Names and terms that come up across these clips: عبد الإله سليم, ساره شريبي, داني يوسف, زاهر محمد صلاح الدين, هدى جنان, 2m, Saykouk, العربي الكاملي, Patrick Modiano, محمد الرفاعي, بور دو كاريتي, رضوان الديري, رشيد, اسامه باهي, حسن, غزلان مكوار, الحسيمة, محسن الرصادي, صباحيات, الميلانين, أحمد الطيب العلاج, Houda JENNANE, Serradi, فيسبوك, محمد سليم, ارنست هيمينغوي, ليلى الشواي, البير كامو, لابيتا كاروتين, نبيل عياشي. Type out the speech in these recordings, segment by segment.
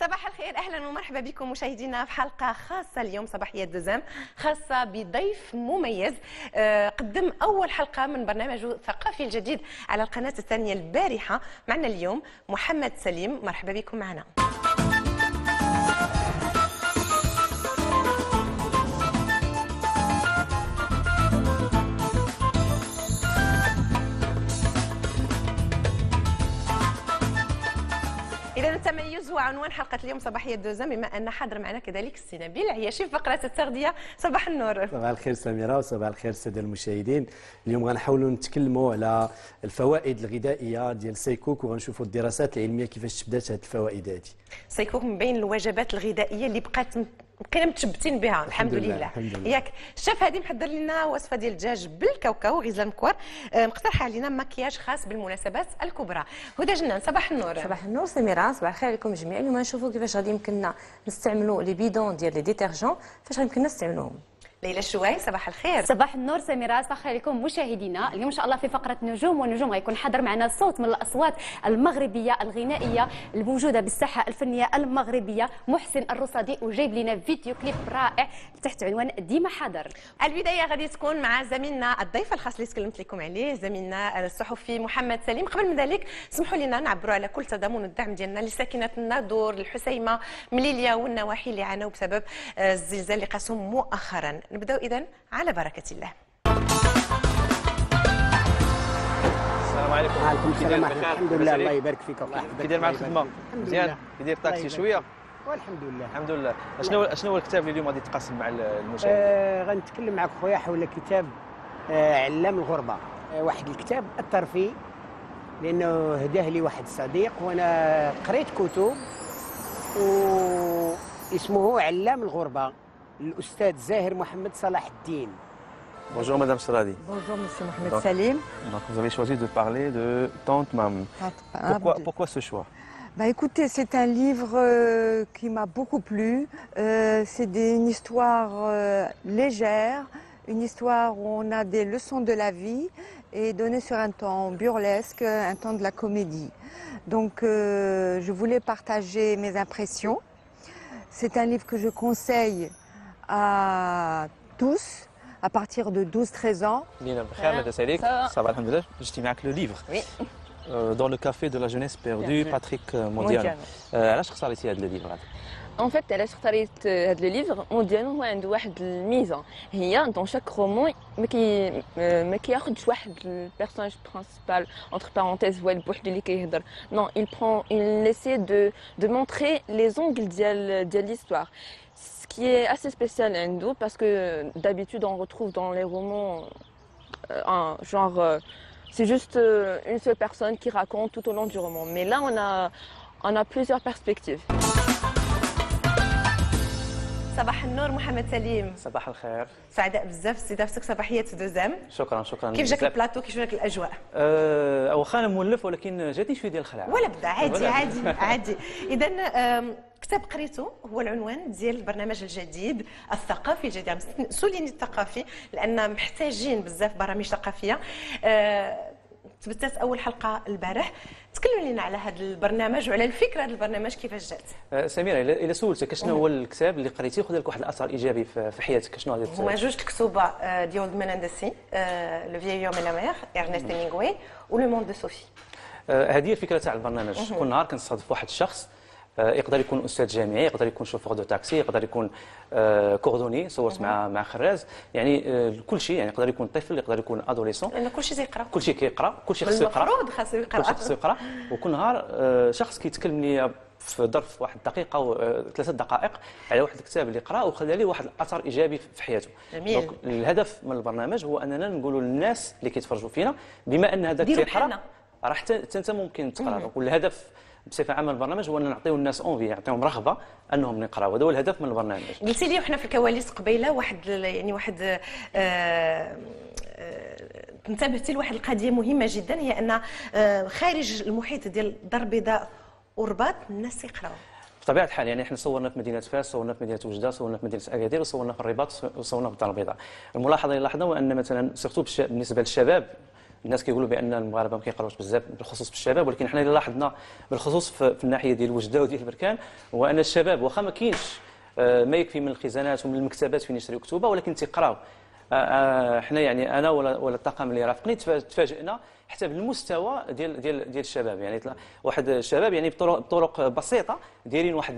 صباح الخير، اهلا ومرحبا بكم مشاهدينا في حلقه خاصه اليوم صباحيات دوزام، خاصه بضيف مميز قدم اول حلقه من برنامجه الثقافي الجديد على القناه الثانيه البارحه. معنا اليوم محمد سليم، مرحبا بكم معنا. التميز وعنوان حلقه اليوم صباحيه دوزام، بما ان حاضر معنا كذلك السي نبيل عياشي في فقره التغذيه. صباح النور. صباح الخير سميره، وصباح الخير الساده المشاهدين. اليوم غنحاولوا نتكلموا على الفوائد الغذائيه ديال سايكوك، وغنشوفوا الدراسات العلميه كيفاش تبدات هذه الفوائد هذه. سايكوك من بين الوجبات الغذائيه اللي بقينا متشبتين بها الحمد لله. ياك الشيف هادي محضر لنا وصفه ديال الدجاج بالكاوكاو غزلان مكوار، مقترحه علينا مكياج خاص بالمناسبات الكبرى. هدى جنان، صباح النور. صباح النور سميره، صباح الخير لكم جميعا. اليوم غنشوفوا كيفاش غادي يمكننا نستعملوا لي بيدون ديال لي ديتيرجون، فاش غيمكننا نستعملوهم. ليلى الشواي، صباح الخير. صباح النور سميرة، صباح الخير لكم مشاهدينا. اليوم ان شاء الله في فقرة نجوم ونجوم غيكون حاضر معنا الصوت من الأصوات المغربية الغنائية الموجودة بالساحة الفنية المغربية، محسن الرصادي، وجايب لنا فيديو كليب رائع تحت عنوان ديما حاضر. البداية غادي تكون مع زميلنا الضيف الخاص اللي تكلمت لكم عليه، زميلنا الصحفي محمد سليم. قبل من ذلك سمحوا لنا نعبروا على كل تضامن الدعم ديالنا لساكنة الناظور، الحسيمة، مليليا والنواحي اللي عانوا بسبب الزلزال اللي قاسهم مؤخرا. نبدأ إذن على بركة الله. السلام عليكم. وعليكم السلام ورحمة الله. الحمد لله، الله يبارك فيك. كيداير مع الخدمة؟ مزيان؟ كيداير طاكسي شوية؟ والحمد لله. الحمد لله. شنو هو الكتاب اللي اليوم غادي تقاسم مع المشاهدين؟ غنتكلم معك خويا حول كتاب علام الغربة، واحد الكتاب الترفيه لأنه هداه لي واحد صديق، وأنا قريت كتب واسمه علام الغربة، الأستاذ زاهر محمد صلاح الدين. Bonjour Madame Serradi. Bonjour Monsieur Mohamed Salim. Donc vous avez choisi de parler de Tante Mame. Pourquoi ce choix? Bah écoutez, c'est un livre qui m'a beaucoup plu. C'est une histoire légère, une histoire où on a des leçons de la vie et donnée sur un ton burlesque, un ton de la comédie. Donc je voulais partager mes impressions. C'est un livre que je conseille à tous à partir de 12-13 ans. Ça va, alhamdoulilah. Je t'ai mis avec le livre. Oui. Dans le café de la jeunesse perdue, Patrick Modiano. Pourquoi tu as choisi ce livre? En fait, pourquoi j'ai choisi ce livre? Modiano a une mise. Dans chaque roman, il ne prend pas le personnage principal, entre parenthèses, non, il essaie de montrer les angles de l'histoire. Ce qui est assez spécial à Endo, parce que d'habitude on retrouve dans les romans un genre, c'est juste une seule personne qui raconte tout au long du roman. Mais là on a plusieurs perspectives. صباح النور محمد سليم. صباح الخير. سعداء بزاف استضافتك صباحيات دوزام. شكرا شكرا. كيف جاك البلاطو؟ كيف جاك الاجواء؟ واخا انا مولف ولكن جاتني شويه ديال الخلعه. ولا بدا عادي عادي عادي. اذا كتاب قريته هو العنوان ديال البرنامج الجديد الثقافي الجديد، سوليني الثقافي لان محتاجين بزاف برامج ثقافيه. تبتات اول حلقه البارح، تكلم لنا على هذا البرنامج وعلى الفكره ديال البرنامج كيفاش جات. سميره الا سولتك شنو هو الكتاب اللي قريتيه وخذ لك واحد الاثر ايجابي في حياتك، شنو هذا الكتاب؟ هما جوج الكتوبه ديال ميناندسي، لو فيي يوم لا مير ارنست هيمينغوي و لو موند دو سوفي. هذه الفكره تاع البرنامج. كل نهار كنصادف واحد الشخص، يقدر يكون استاذ جامعي، يقدر يكون شوفور دو تاكسي، يقدر يكون كوردوني، صورت مع خراز، يعني كل شيء، يعني يقدر يكون طفل، يقدر يكون ادوليسون، لان كل شيء تيقرا، كل شيء كيقرا، كل شيء خصو يقرا، المفروض خاصو يقرا، خاصو يقرا. وكل نهار شخص كيتكلم لي في ظرف واحد دقيقه و 3 دقائق على واحد الكتاب اللي قراه وخلى ليه واحد الاثر ايجابي في حياته. جميل. دونك الهدف من البرنامج هو اننا نقولوا للناس اللي كيتفرجوا فينا بما ان هذاك كيقرا راه حتى انت ممكن تقرا. والهدف بصفه عامه البرنامج هو ان نعطيو الناس اونفي، نعطيهم رغبه انهم يقراو، هذا هو الهدف من البرنامج. قلتي لي وحنا في الكواليس قبيله واحد يعني واحد انتبهتي لواحد القضيه مهمه جدا، هي ان خارج المحيط ديال الدار البيضاء والرباط الناس يقراو. بطبيعه الحال يعني احنا صورنا في مدينه فاس، صورنا في مدينه وجده، صورنا في مدينه اكادير، وصورنا في الرباط، وصورنا في الدار البيضاء. الملاحظه اللي لاحظنا هو ان مثلا سيرتو بالنسبه للشباب الناس كيقولوا بان المغاربه ما كيقراوش بزاف بالخصوص بالشباب، ولكن حنا اللي لاحظنا بالخصوص في الناحيه ديال وجده وديال البركان هو ان الشباب واخا ما كاينش ما يكفي من الخزانات ومن المكتبات فين يشريو كتبه، ولكن تيقراو. حنا يعني انا ولا الطاقم اللي رافقني تفاجئنا حتى بالمستوى ديال ديال ديال الشباب، يعني واحد الشباب يعني بطرق بسيطه دايرين واحد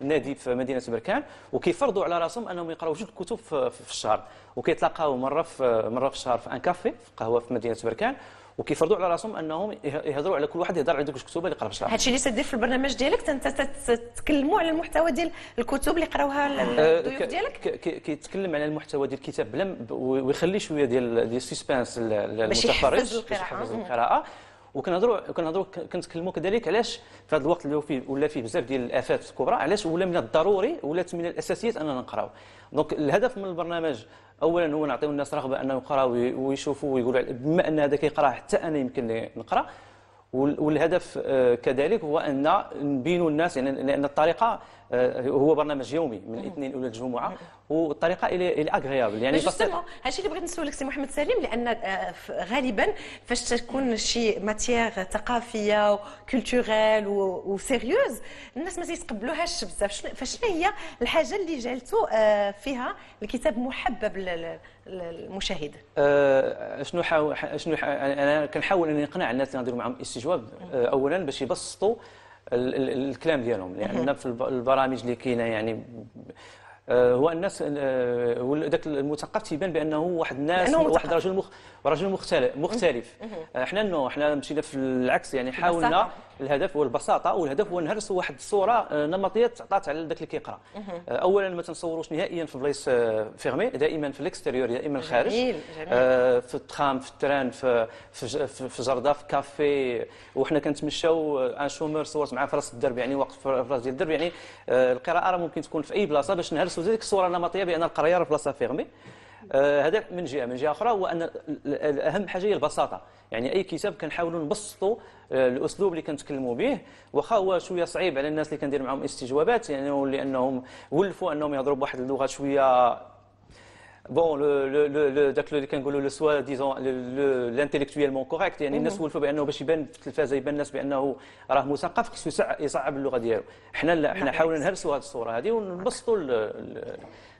النادي في مدينه بركان، وكيفرضوا على راسهم انهم يقراو جوج كتب في الشهر، وكيتلاقاو مره في الشهر في ان كافي في قهوه في مدينه بركان، وكيفرضوا على راسهم انهم يهضروا على كل واحد يهضر على دوك الكتب اللي قرا في الشهر. هادشي اللي تدير في البرنامج ديالك، انت تتكلموا على المحتوى ديال الكتب اللي قراوها الضيوف ديالك؟ كيتكلم على المحتوى ديال الكتاب بلا ويخلي شويه ديال السسبانس للمتفرج باش يحفظ القراءه. وكنهضروا كنتكلموا كذلك علاش في هذا الوقت اللي فيه ولا فيه بزاف ديال الافات الكبرى، علاش ولا من الضروري ولات من الاساسيات اننا نقراو. دونك الهدف من البرنامج اولا هو نعطيو الناس رغبه انهم يقراو ويشوفوا ويقولوا بما ان هذا كيقرا حتى انا يمكن نقرا، والهدف كذلك هو ان نبينوا الناس، يعني لان الطريقه هو برنامج يومي من الاثنين الى الجمعه، والطريقه الى اغريابل يعني بسيطه. هادشي اللي بغيت نسولك سي محمد سليم، لان غالبا فاش تكون شي ماتيير ثقافيه وكولتوريل وسيريوز الناس ما تيتقبلوهاش بزاف، فشنو هي الحاجه اللي جعلتو فيها الكتاب محبب للمشاهد؟ شنو انا كنحاول اني نقنع الناس اللي ندير معهم استجواب اولا باش يبسطوا الكلام ديالهم، لان يعني في البرامج اللي كاينه يعني هو الناس داك المثقف تيبان بانه واحد الناس واحد رجل مختلف. حنا مشينا في العكس، يعني حاولنا الهدف هو البساطه، والهدف هو نهرسوا واحد الصوره نمطيه تعطات على داك اللي كيقرا. اولا ما تنصوروش نهائيا في بلايص فيرمي، دائما في الاكستيريور، دائما الخارج. جميل. في التخام، في التران، في جرده، في كافي، وحنا كنتمشاو ان شومور صورت معاه في راس الدرب، يعني واقف في راس ديال الدرب، يعني القراءه راه ممكن تكون في اي بلاصه باش نهرسوا ديك الصوره النمطيه بان القرايه راه في بلاصه فيرمي. هذا من جهه، من جهه اخرى هو ان اهم حاجه هي البساطه، يعني اي كتاب كنحاولوا نبسطوا الاسلوب اللي كنتكلموا به، واخا هو شويه صعيب على الناس اللي كندير معهم استجوابات، يعني لانهم ولفوا انهم يهضروا بواحد اللغه شويه بون داك اللي كنقولوا لو سوا ديزون لانتيليكتويلمون كوريكت، يعني الناس ولفوا بانه باش يبان في التلفازه يبان الناس بانه راه مثقف خصو يصعب اللغه ديالو. حنا لا، حنا حاولنا نهرسوا هذه الصوره هذه ونبسطوا.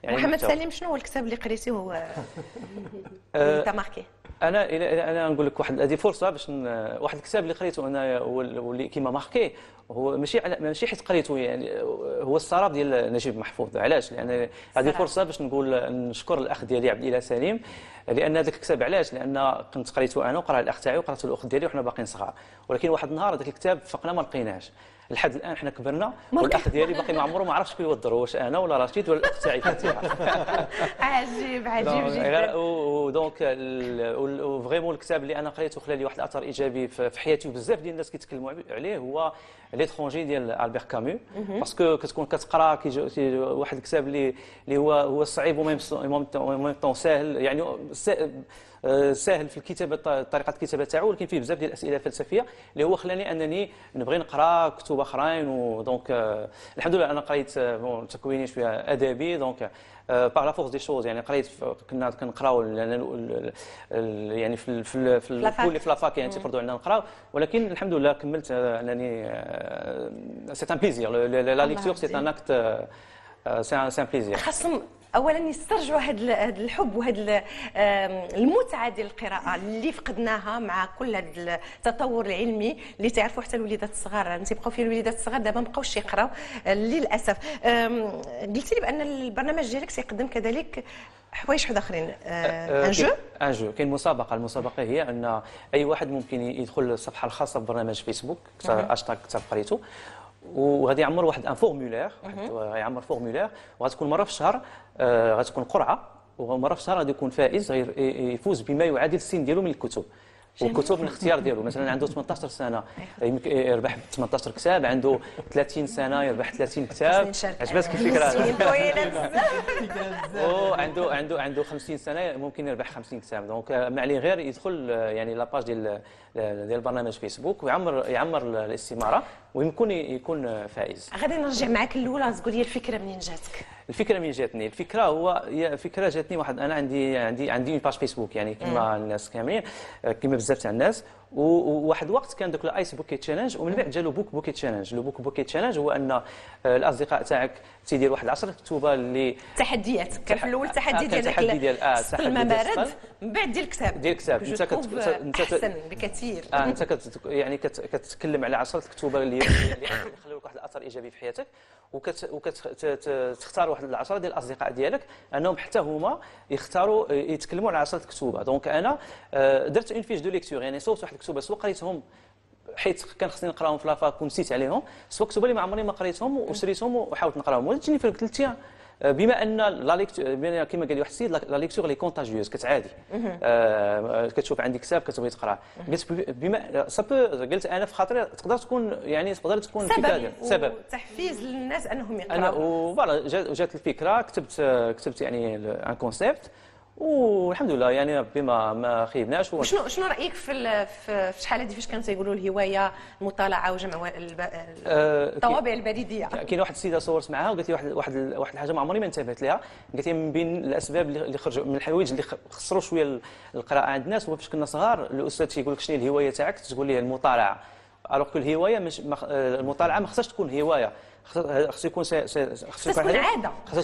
يعني محمد سليم، شنو هو الكتاب اللي قريتيه هو انت ماركي؟ انا نقول لك واحد، هذه فرصه باش واحد الكتاب اللي قريته انا واللي كيما ماركي هو ماشي حيت قريته، يعني هو السراب ديال نجيب محفوظ. علاش؟ لان هذه فرصه باش نقول نشكر الاخ ديالي عبد الإله سليم، لان هذاك الكتاب علاش؟ لان كنت قريته انا وقرا الاخ تاعي وقراته الاخ ديالي وحنا باقيين صغار، ولكن واحد النهار هذاك الكتاب فقنا ما لقيناش. لحد الان حنا كبرنا والاخ ديالي باقي ما عمره ما عرفش شكون يودر، واش انا ولا رشيد ولا الاخ تاعي. عجيب جدا. ودونك فريمون الكتاب اللي انا قريته خلى لي واحد الاثر ايجابي في حياتي، وبزاف ديال الناس كيتكلموا عليه، هو ليترونجي ديال البير كامو، باسكو كتكون كتقرا واحد الكتاب اللي هو صعيب وميم طون ساهل، يعني ساهل في الكتابه طريقه الكتابه تاعو، ولكن فيه بزاف ديال الاسئله الفلسفيه اللي هو خلاني انني نبغي نقرا كتب اخرين. ودونك الحمد لله انا قريت تكويني شويه ادبي، دونك باغ لا فورس دي شوز يعني قريت، كنا كنقراو يعني في الكول في لافاك، يعني تيفرضوا علينا نقراو، ولكن الحمد لله كملت انني سي ان بليزير لا ليكتور، سي ان اكت سي ان بليزير. خاصهم اولا يسترجعوا هذا الحب وهذا المتعه ديال القراءه اللي فقدناها مع كل هذا التطور العلمي اللي تعرفوا حتى الوليدات الصغار تيبقاو فيه. الوليدات الصغار دابا ما بقاوش يقراو للاسف. قلتي لي بان البرنامج ديالك سيقدم كذلك حوايج حد اخرين. ان جو كاين مسابقه، المسابقه هي ان اي واحد ممكن يدخل الصفحه الخاصه ببرنامج فيسبوك هاشتاغ كتاب قريته، وغادي يعمر واحد ان فورمولير، غيعمر فورمولير، وغتكون مره في الشهر غتكون قرعه، ومره في الشهر غادي يكون فائز يفوز بما يعادل السن ديالو من الكتب. والكتب من الاختيار ديالو، مثلا عنده 18 سنه يربح 18 كتاب، عنده 30 سنه يربح 30 كتاب. عجبتك الفكره؟ عنده 50 سنه ممكن يربح 50 كتاب. دونك ما عليه غير يدخل يعني لاباج ديال برنامج فيسبوك ويعمر الاستماره، ويمكن يكون فائز. غادي نرجع معك الاولى، تقول لي الفكره منين جاتك؟ الفكره من جاتني، الفكره هو فكره جاتني واحد، انا عندي باج فيسبوك يعني كما الناس كاملين، كما بزاف تاع الناس. وواحد الوقت كان دوك الايس بوكيت تشالنج، ومن بعد جا لو بوك بوكيت تشالنج. لو بوك بوكيت تشالنج هو ان الاصدقاء تاعك تيدير واحد 10 كتوبه اللي تحديات. كان في الاول التحدي ديال الممارد، من بعد ديال الكتاب انت احسن بكثير. انت يعني كتتكلم على 10 كتوبه اللي خلوك واحد الاثر ايجابي في حياتك، وكتختار واحد 10 ديال الاصدقاء ديالك انهم حتى هما يختاروا يتكلموا على 10 كتوبه. دونك انا درت اون فيش دو ليكتور، يعني صوبت واحد الكتوبه سوا قريتهم حيت كان خصني نقراهم في لافاك ونسيت عليهم، سوا كتوبه اللي ما عمرني ما قريتهم وشريتهم وحاولت نقراهم. ولاتني في ثلاث، بما ان لا ليكتور كما قال لي واحد السيد، لا ليكتور لي كونتاجيوز كتعادي. كتشوف عندي كتاب كتبغي تقراه، بما قلت انا في خاطري تقدر تكون، يعني تقدر تكون سبب تحفيز للناس انهم يقراوا. فوالا جات الفكره، كتبت يعني ان كونسيبت، والحمد لله يعني ربي ما خيبناش. شنو رايك في شحال هذه فاش كانوا تيقولوا الهوايه المطالعه وجمع الطوابع البريديه؟ كاين واحد السيده صورت معها وقالت لي واحد الحاجه ما عمري ما انتبهت لها. قالت لي من بين الاسباب اللي خرجوا من الحوايج اللي خسروا شويه القراءه عند الناس، هو فاش كنا صغار الاستاذ تيقول لك شنو الهوايه تاعك، تقول ليه المطالعه. الوغ كو الهوايه مش المطالعه ما خصهاش تكون هوايه، خصها تكون عاده، خصها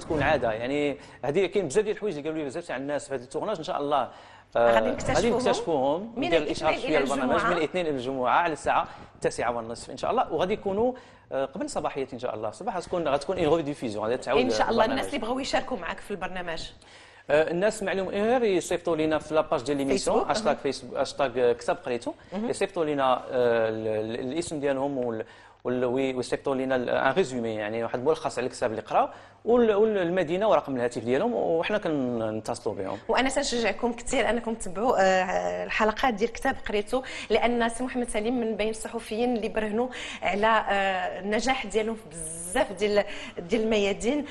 تكون عاده. يعني هذه كاين بزاف ديال الحوايج اللي قالوا لي بزاف تاع الناس في هذا التورناج. ان شاء الله غادي نكتشفوهم، ندير الاشهار في البرنامج من الاثنين الى الجمعه على الساعه 9:30 ان شاء الله، وغادي يكونوا قبل صباحيات ان شاء الله. الصباح غتكون اون ريديفيزيون، غادي تعاود ان شاء الله. الناس اللي بغاو يشاركوا معك في البرنامج، الناس معلوم غير يصيفطوا لينا في لاباج ديال ليميسيون هاشتاغ كتاب قريته، يصيفطوا لينا الاسم ديالهم ويصيفطوا لينا ان ريزومي، يعني واحد ملخص على الكتاب اللي قراو، والمدينه ورقم الهاتف ديالهم، وحنا كنتصلوا بهم. وانا تنشجعكم كثير انكم تتبعوا الحلقات ديال كتاب قريته، لان سي محمد سليم من بين الصحفيين اللي برهنوا على النجاح ديالهم في بزاف ديال الميادين.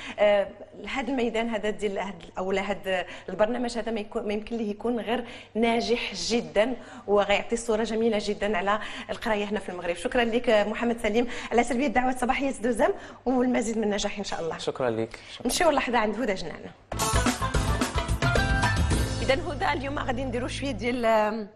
هذا الميدان هذا ديال او هذا البرنامج هذا ما يمكن ليه يكون غير ناجح جدا، وغيعطي صوره جميله جدا على القرايه هنا في المغرب. شكرا لك محمد سليم على تلبيه دعوه صباحيه 2m، والمزيد من النجاح ان شاء الله. شكرا لك. نمشيو لحظه عند هدى جنانه. اذا هدى اليوم غادي نديروا شويه ديال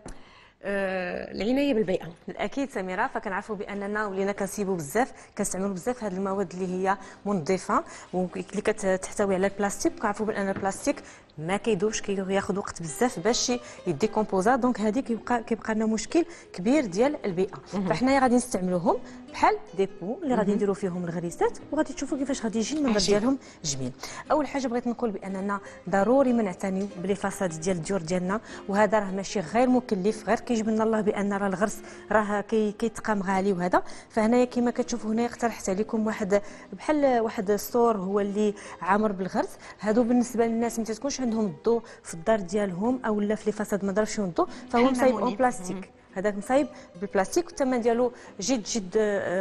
العنايه بالبيئه. بالأكيد سميره، فكنعرفوا باننا ولينا كنسيبوا بزاف، كنستعملوا بزاف هذه المواد اللي هي منظفه واللي كتحتوي على البلاستيك. كنعرفوا بان البلاستيك ما كيدوبش، كياخذ وقت بزاف باش يديكومبوزا، دونك هذه كيبقى لنا مشكل كبير ديال البيئه. فحنايا غادي نستعملوهم بحال ديبو اللي غادي نديروا فيهم الغريسات، وغادي تشوفوا كيفاش غادي يجي المنظر ديالهم جميل. اول حاجه بغيت نقول باننا ضروري ما نعتنيو بلي فاساد ديال الديور ديالنا، وهذا راه ماشي غير مكلف، غير كيجبر لنا الله بان راه الغرس راه كيتقام غالي وهذا. فهنايا كما كتشوفوا هنايا اقترحت عليكم واحد بحال واحد السور هو اللي عامر بالغرس. هادو بالنسبه للناس ما تكونش عندهم الضوء في الدار ديالهم او لا في لي فاساد ما ضربش فيهم الضوء، فهو مصايب اون بلاستيك. هذاك مصايب بالبلاستيك والثمن ديالو جد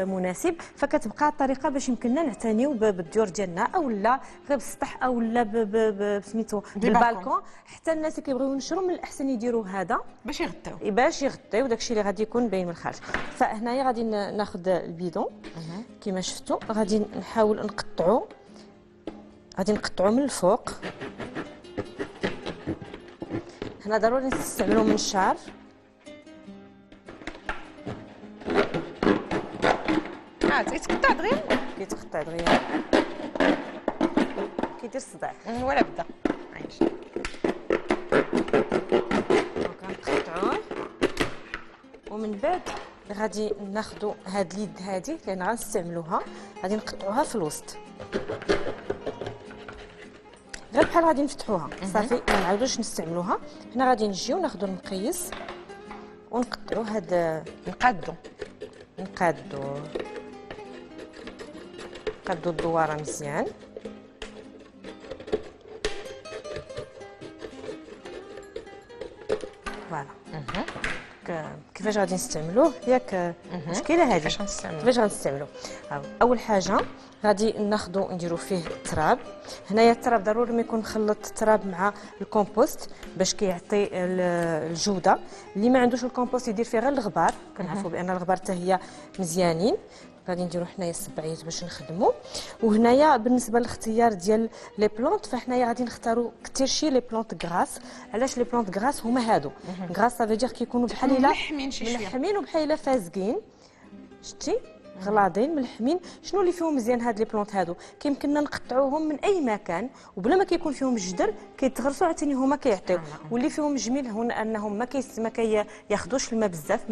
مناسب. فكتبقى الطريقه باش يمكننا نعتنيو بالديور ديالنا، او لا غير بالسطح، او لا بسميتو بالبالكون. حتى الناس اللي كيبغيو ينشروا من الاحسن يديروا هذا باش يغطيو داكشي اللي غادي يكون باين من الخارج. فهنايا غادي ناخذ البيدون كما شفتوا، غادي نحاول نقطعو، غادي نقطعو من الفوق. هنا ضروري نستعملو منشار، تيتقطع دغيا، كيدير صداع ولا بدا. عايش كنقطعوه، ومن بعد غادي ناخدو هاد اليد هادي لان غنستعملوها، غادي نقطعوها في الوسط غير بحال، غادي نفتحوها صافي ما نعاودوش نستعملوها. هنا غادي نجيو ناخذ المقيس ونقطعو هاد، نقادو الدواره مزيان. فوالا كيفاش غادي نستعملوه؟ ياك المشكله هذه كيفاش غنستعملوه؟ اول حاجه غادي ناخذو نديرو فيه التراب. هنايا التراب ضروري ما يكون مخلط التراب مع الكومبوست باش كيعطي الجوده. اللي ما عندوش الكومبوست يدير فيه غير الغبار، كنعرفوا بان الغبار حتى هي مزيانين. غادي نديرو حنايا السبعيات باش نخدمو. وهنايا بالنسبه للاختيار ديال لي بلونط، فحنايا غادي نختارو كثير شي لي بلونط غراس. علاش لي بلونط غراس؟ هما هادو غراس سافي دير كيكونوا بحال الا ملحمين وبحال الا فازقين، شتي غلاضين ملحمين. شنو اللي فيهم مزيان؟ هاد لي بلونط هادو كيمكننا نقطعوهم من اي مكان وبلا ما كيكون فيهم الجدر كيتغرسوا عاوتاني هما كيعطيو. واللي فيهم جميل هنا انهم ما كياخذوش الماء بزاف،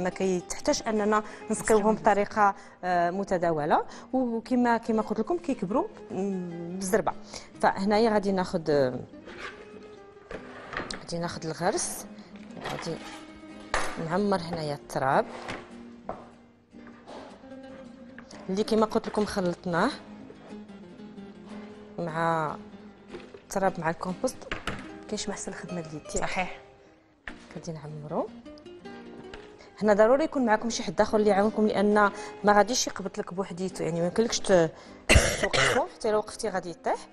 ما كيتحتاج اننا نسقيوهم بطريقه متداوله، وكما قلت لكم كيكبروا بالزربه. فهنايا غادي ناخذ الغرس، غادي نعمر هنايا التراب اللي كما قلت لكم خلطناه مع التراب مع الكومبوست. كاينش محسن الخدمه ديالك صحيح. غادي نعمرو هنا، ضروري يكون معكم شي حد اخر اللي يعاونكم لان ما غاديش يقبط لك بوحديته، يعني ما يمكنلكش توقفو، حتى لو وقفتي غادي يطيح.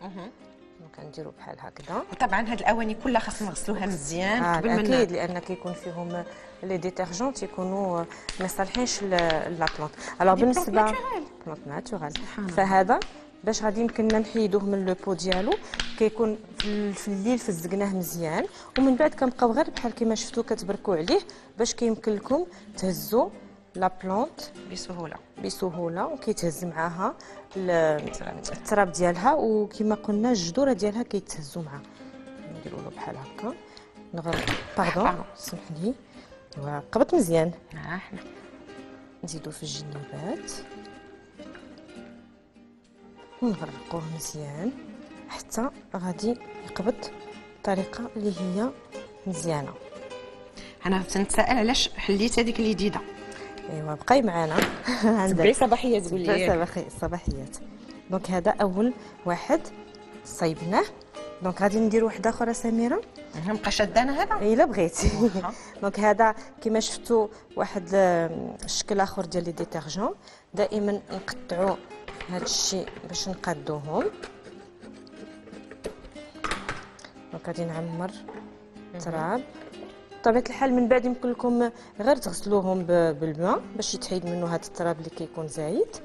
كنديرو بحال هكذا. وطبعا هاد الاواني كلها خاصنا نغسلوها مزيان قبل ما اكيد، لان كيكون فيهم لي ديتيرجون تيكونوا ما صالحينش لا بلونط. الوغ بالنسبه بلونط ناتورال، فهذا باش غادي يمكننا نحيدوه من لو بو ديالو، كيكون في الليل فزقناه مزيان، ومن بعد كنبقاو غير بحال كما شفتو كتبركوا عليه باش كيمكن لكم تهزوا لا بلونط بسهوله وكيتهز معاها التراب ديالها. وكما قلنا الجذوره ديالها كيتهزوا معاها. نديرو له بحال هكا، نغرب باردون سمحلي وقبط مزيان. نزيدو في الجنبات ونغرقوه مزيان حتى غادي يقبط بطريقه اللي هي مزيانه. انا تنتسائل علاش حليت هذيك اللي جديده. ايوا بقاي معانا عندك صباحيات، قول لي صباحيات. دونك هذا اول واحد صايبناه. دونك غادي ندير واحد اخر سميره، نبقى شادانه هذا الا بغيتي. دونك هذا كما شفتوا واحد الشكل اخر ديال لي ديتيرجون. دائما نقطعوا هذا الشيء باش نقادوهم. دونك غادي نعمر التراب بطبيعة الحال. من بعد يمكن لكم غير تغسلوهم بالماء باش يتحيد منه هذا التراب اللي كيكون زايد.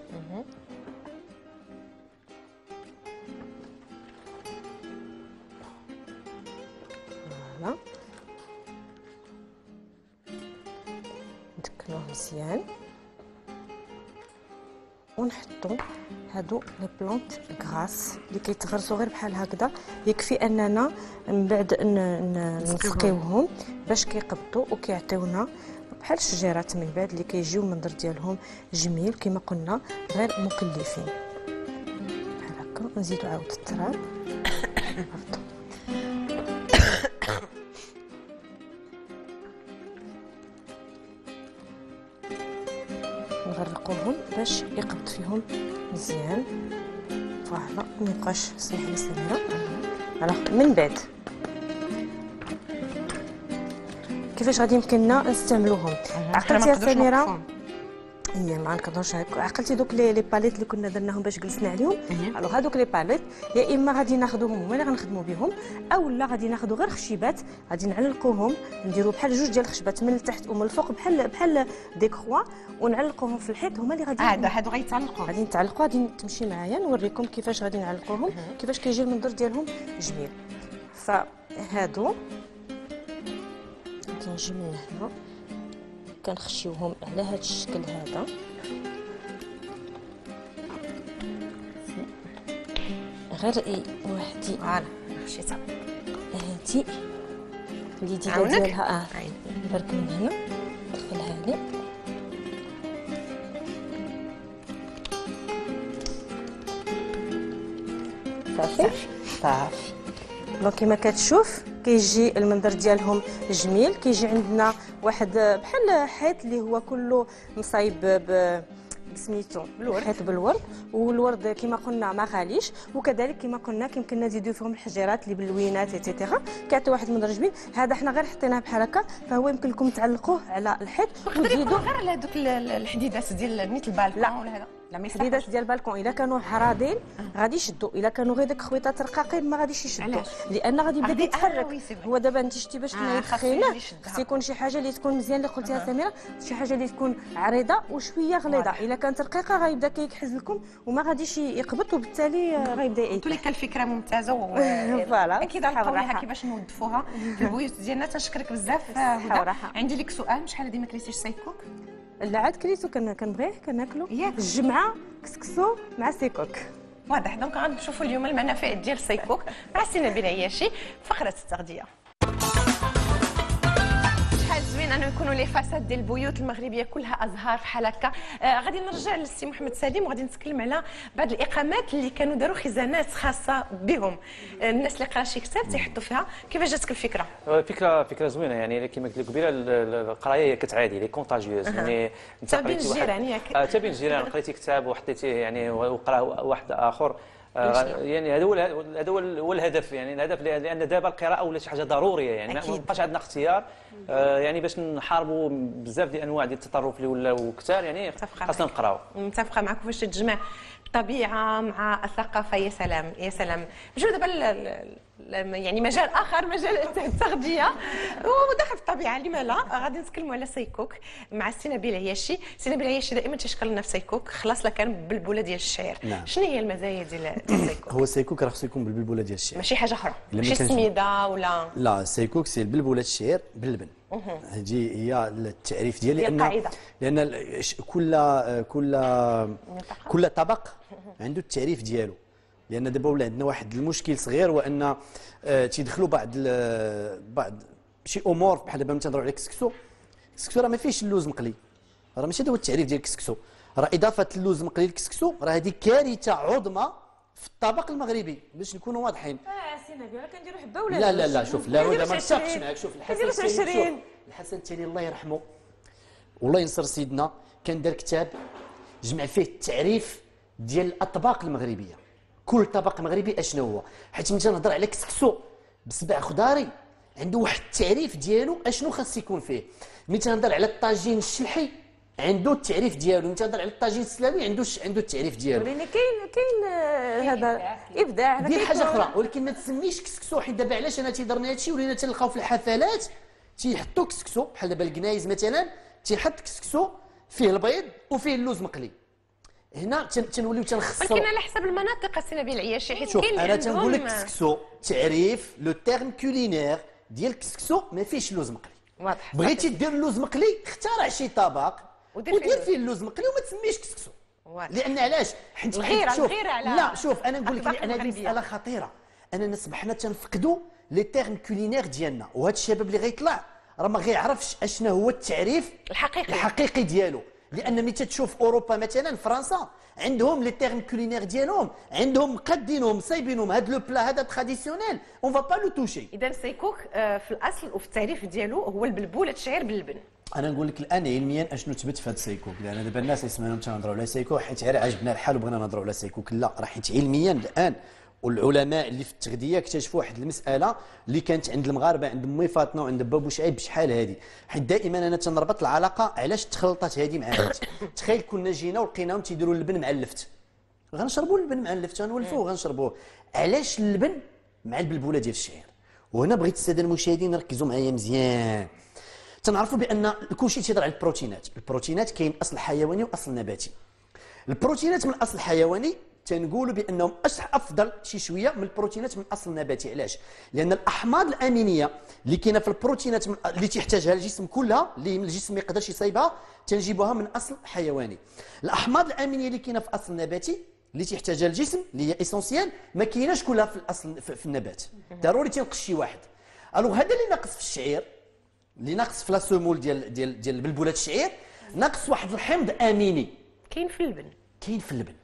فوالا ندكنوه مزيان ونحطو هادو لي بلونط كغاس اللي كيتغرسوا غير بحال هكذا. يكفي اننا من بعد نسقيوهم باش كيقبطوا وكيعطيونا بحال الشجيرات من بعد اللي كيجيو المنظر ديالهم جميل كما قلنا غير مكلفين. بحال هكا نزيدو عاود التراب نغرقوهم باش يقبط فيهم مزيان. فوالا ميبقاش سمح لي سميره. من بعد كيفاش غادي يمكننا نستعملوهم؟ عقلتي يا سميره هي ما نقدروش هكا. عقلتي دوك لي باليت اللي كنا درناهم باش جلسنا عليهم. الوغ هادوك لي باليت يا اما غادي ناخذوهم هما اللي غنخدموا بهم، اولا غادي ناخذوا غير خشيبات غادي نعلقوهم، نديروا بحال جوج ديال الخشبات من التحت ومن الفوق بحال دي كخوا ونعلقوهم في الحيط. هما اللي غادي هادو غيتعلقوا غادي تمشي معايا نوريكم كيفاش غادي نعلقوهم كيفاش كيجي المنظر ديالهم جميل. فهادو كنجي من هنا كنخشيوهم على هذا الشكل هذا غير وحدي. خشيتها هادي اللي ديالها برك من هنا دخلها لي صافي. دونك كما كتشوف كيجي المنظر ديالهم جميل. كيجي عندنا واحد بحال حيط اللي هو كله مصايب بسميتو حيط بالورد، والورد كما قلنا ما غاليش، وكذلك كما قلنا كيمكننا نزيدو فيهم الحجيرات اللي باللوينات ايتترا كيعطي واحد المنظر جميل. هذا حنا غير حطيناه بحال هكا، فهو يمكن لكم تعلقوه على الحيط وتزيدو غير على دوك الحديدات ديال نيت البالكون ولا هذا. لما الحديدات ديال بالكون الا كانوا حرادين غادي يشدوا، الا كانوا غير داك خويطات رقاقين ما غاديش يشدوا، لان غادي يبدا يتحرك. هو دابا انت شتي باش حنا يتخينا تيكون شي حاجه اللي تكون مزيان اللي قلتيها سميره، شي حاجه اللي تكون عريضه وشويه غليظه، الا كانت رقيقه غيبدا كيكحز لكم وما غاديش يقبط وبالتالي غيبدا يعيد. قلت لك الفكره ممتازه اكيد غنقولها كيفاش نوظفوها في البيوت ديالنا. تنشكرك بزاف هدى. عندي لك سؤال، شحال هادي ما كليتيش سايكوك؟ لا عاد كليتو، كنبغيه كناكلو الجمعه كسكسو مع سايكوك. واضح، دونك غنشوفوا اليوم المنافع ديال سايكوك مع سي نبيل عياشي فقره التغذيه. شحال زوين انه يكونوا لي فاساد ديال البيوت المغربيه كلها ازهار بحال هكا. غادي نرجع للسي محمد سليم وغادي نتكلم على بعض الاقامات اللي كانوا داروا خزانات خاصه بهم. الناس اللي قرا شي كتاب تيحطوا فيها. كيفاش جاتك الفكره؟ فكره زوينه، يعني كما قلت لك قبيله القرايه هي كتعادي لي كونتاجيوز، يعني انت قريتي الجيران تابين الجيران، قريتي كتاب وحطيتيه يعني وقراه واحد اخر، يعني هذا هو الهدف، يعني الهدف، لان دابا القراءه ولا شي حاجه ضروريه، يعني ما بقاش عندنا اختيار، يعني باش نحاربوا بزاف ديال انواع ديال التطرف اللي ولاو كثار، يعني خاصنا نقراو. متفقه معك فاش تجمع الطبيعه مع الثقافه. يا سلام يا سلام. نجيو دابا يعني مجال اخر، مجال التغذيه وداخل الطبيعه، لما لا. غادي نتكلموا على سايكوك مع السي نبيل عياشي. السي نبيل عياشي دائما تيشكر لنا في سايكوك، خلاص لا كان بالبلبله ديال الشعر. نعم. شنو هي المزايا ديال سايكوك؟ هو سايكوك راه خصو يكون بالبلبله ديال الشعر، ماشي حاجه اخرى، ماشي سميده ولا لا. سايكوك سي البلبله الشعر باللبن، هذه هي التعريف ديالي. لان كل طبق عنده التعريف ديالو. لان دابا ولا عندنا واحد المشكل صغير، وان تيدخلوا بعض شي امور بحال دابا ملي تنهضروا على الكسكسو. الكسكسو راه ما فيهش اللوز مقلي، راه ماشي هذا هو التعريف ديال الكسكسو، راه اضافه اللوز مقلي للكسكسو راه هذه كارثه عظمى في الطبق المغربي، باش نكونوا واضحين. سي نبيل كنديروا حبه ولا لا شوف، لا هدى ما نتفقش معاك. شوف الحسن الثاني الله يرحمه والله ينصر سيدنا، كان دار كتاب جمع فيه التعريف ديال الاطباق المغربيه، كل طبق مغربي اشنو هو. حيت ملي تنهضر على كسكسو بسبع خضاري عنده واحد التعريف ديالو اشنو خاص يكون فيه، ملي تنهضر على الطاجين الشلحي عنده التعريف ديالو، ملي تهضر على الطاجين السلامي عنده التعريف ديالو. ولكن كاين هذا ابداع، هذه حاجه اخرى، ولكن ما تسميش كسكسو. حيت دابا علاش انا تيضرني هادشي؟ ولينا تلقاو في الحفلات تيحطوا كسكسو، بحال دابا الكنايز مثلا تيحط كسكسو فيه البيض وفيه اللوز مقلي. هنا تنوليو تنخسروا، ولكن على حسب المناطق. السي نبيل عياشي حيت كاين، انا تنقول لك كسكسو تعريف لو تيرم كولينير ديال كسكسو ما فيهش لوز مقلي. واضح. بغيتي دير اللوز مقلي اخترع شي طبق ودير فيه اللوز مقلي وما تسميش كسكسو. لان علاش؟ حيت الغيره على لا. شوف انا نقول لك، انا هذه مساله خطيره، اننا صبحنا تنفقدوا لي تيرم كولينير ديالنا، وهذا الشباب اللي غيطلع راه ما غيعرفش اشنا هو التعريف الحقيقي ديالو. لان ملي تتشوف اوروبا مثلا، فرنسا عندهم لي تيرم كولينير ديالهم، عندهم مقدينهم صايبينهم، هذا لو بلا هذا تراديسيونيل اون فا با لو توشي. اذا سايكوك في الاصل وفي التعريف ديالو هو البلبوله الشعير باللبن. انا نقول لك الان علميا اشنو ثبت في هذا سايكوك، لان دابا الناس يسمعونا تنهضروا على سايكوك حيت غير عجبنا الحال وبغينا نهضروا على سايكوك. لا، راه حيت علميا الان والعلماء اللي في التغذيه اكتشفوا واحد المساله اللي كانت عند المغاربه، عند امي فاطمه وعند بابو شعيب بشحال هذه. حيت دائما انا تنربط العلاقه علاش تخلطت هذه مع هذه. تخيل كنا جينا ولقيناهم تيديروا اللبن مع اللفت، غنشربوا اللبن مع اللفت، غنولفوه وغنشربوه. علاش اللبن مع البلبوله ديال الشعير؟ وهنا بغيت الساده المشاهدين ركزوا معايا مزيان. تنعرفوا بان كلشي تيهضر على البروتينات. البروتينات كاين اصل حيواني واصل نباتي. البروتينات من الاصل الحيواني تنقولوا بانهم افضل شي شويه من البروتينات من اصل نباتي. علاش؟ لان الاحماض الامينيه اللي كاينه في البروتينات اللي تحتاجها الجسم كلها، اللي الجسم ما يقدرش يصايبها، تنجيبوها من اصل حيواني. الاحماض الامينيه اللي كاينه في اصل نباتي اللي تحتاجها الجسم اللي هي اسونسيال ما كايناش كلها في الاصل في النبات، ضروري تنقص شي واحد. الوغ هذا اللي ناقص في الشعير، اللي ناقص في لا سومول ديال بلبولات الشعير، ناقص واحد الحمض اميني كاين في اللبن.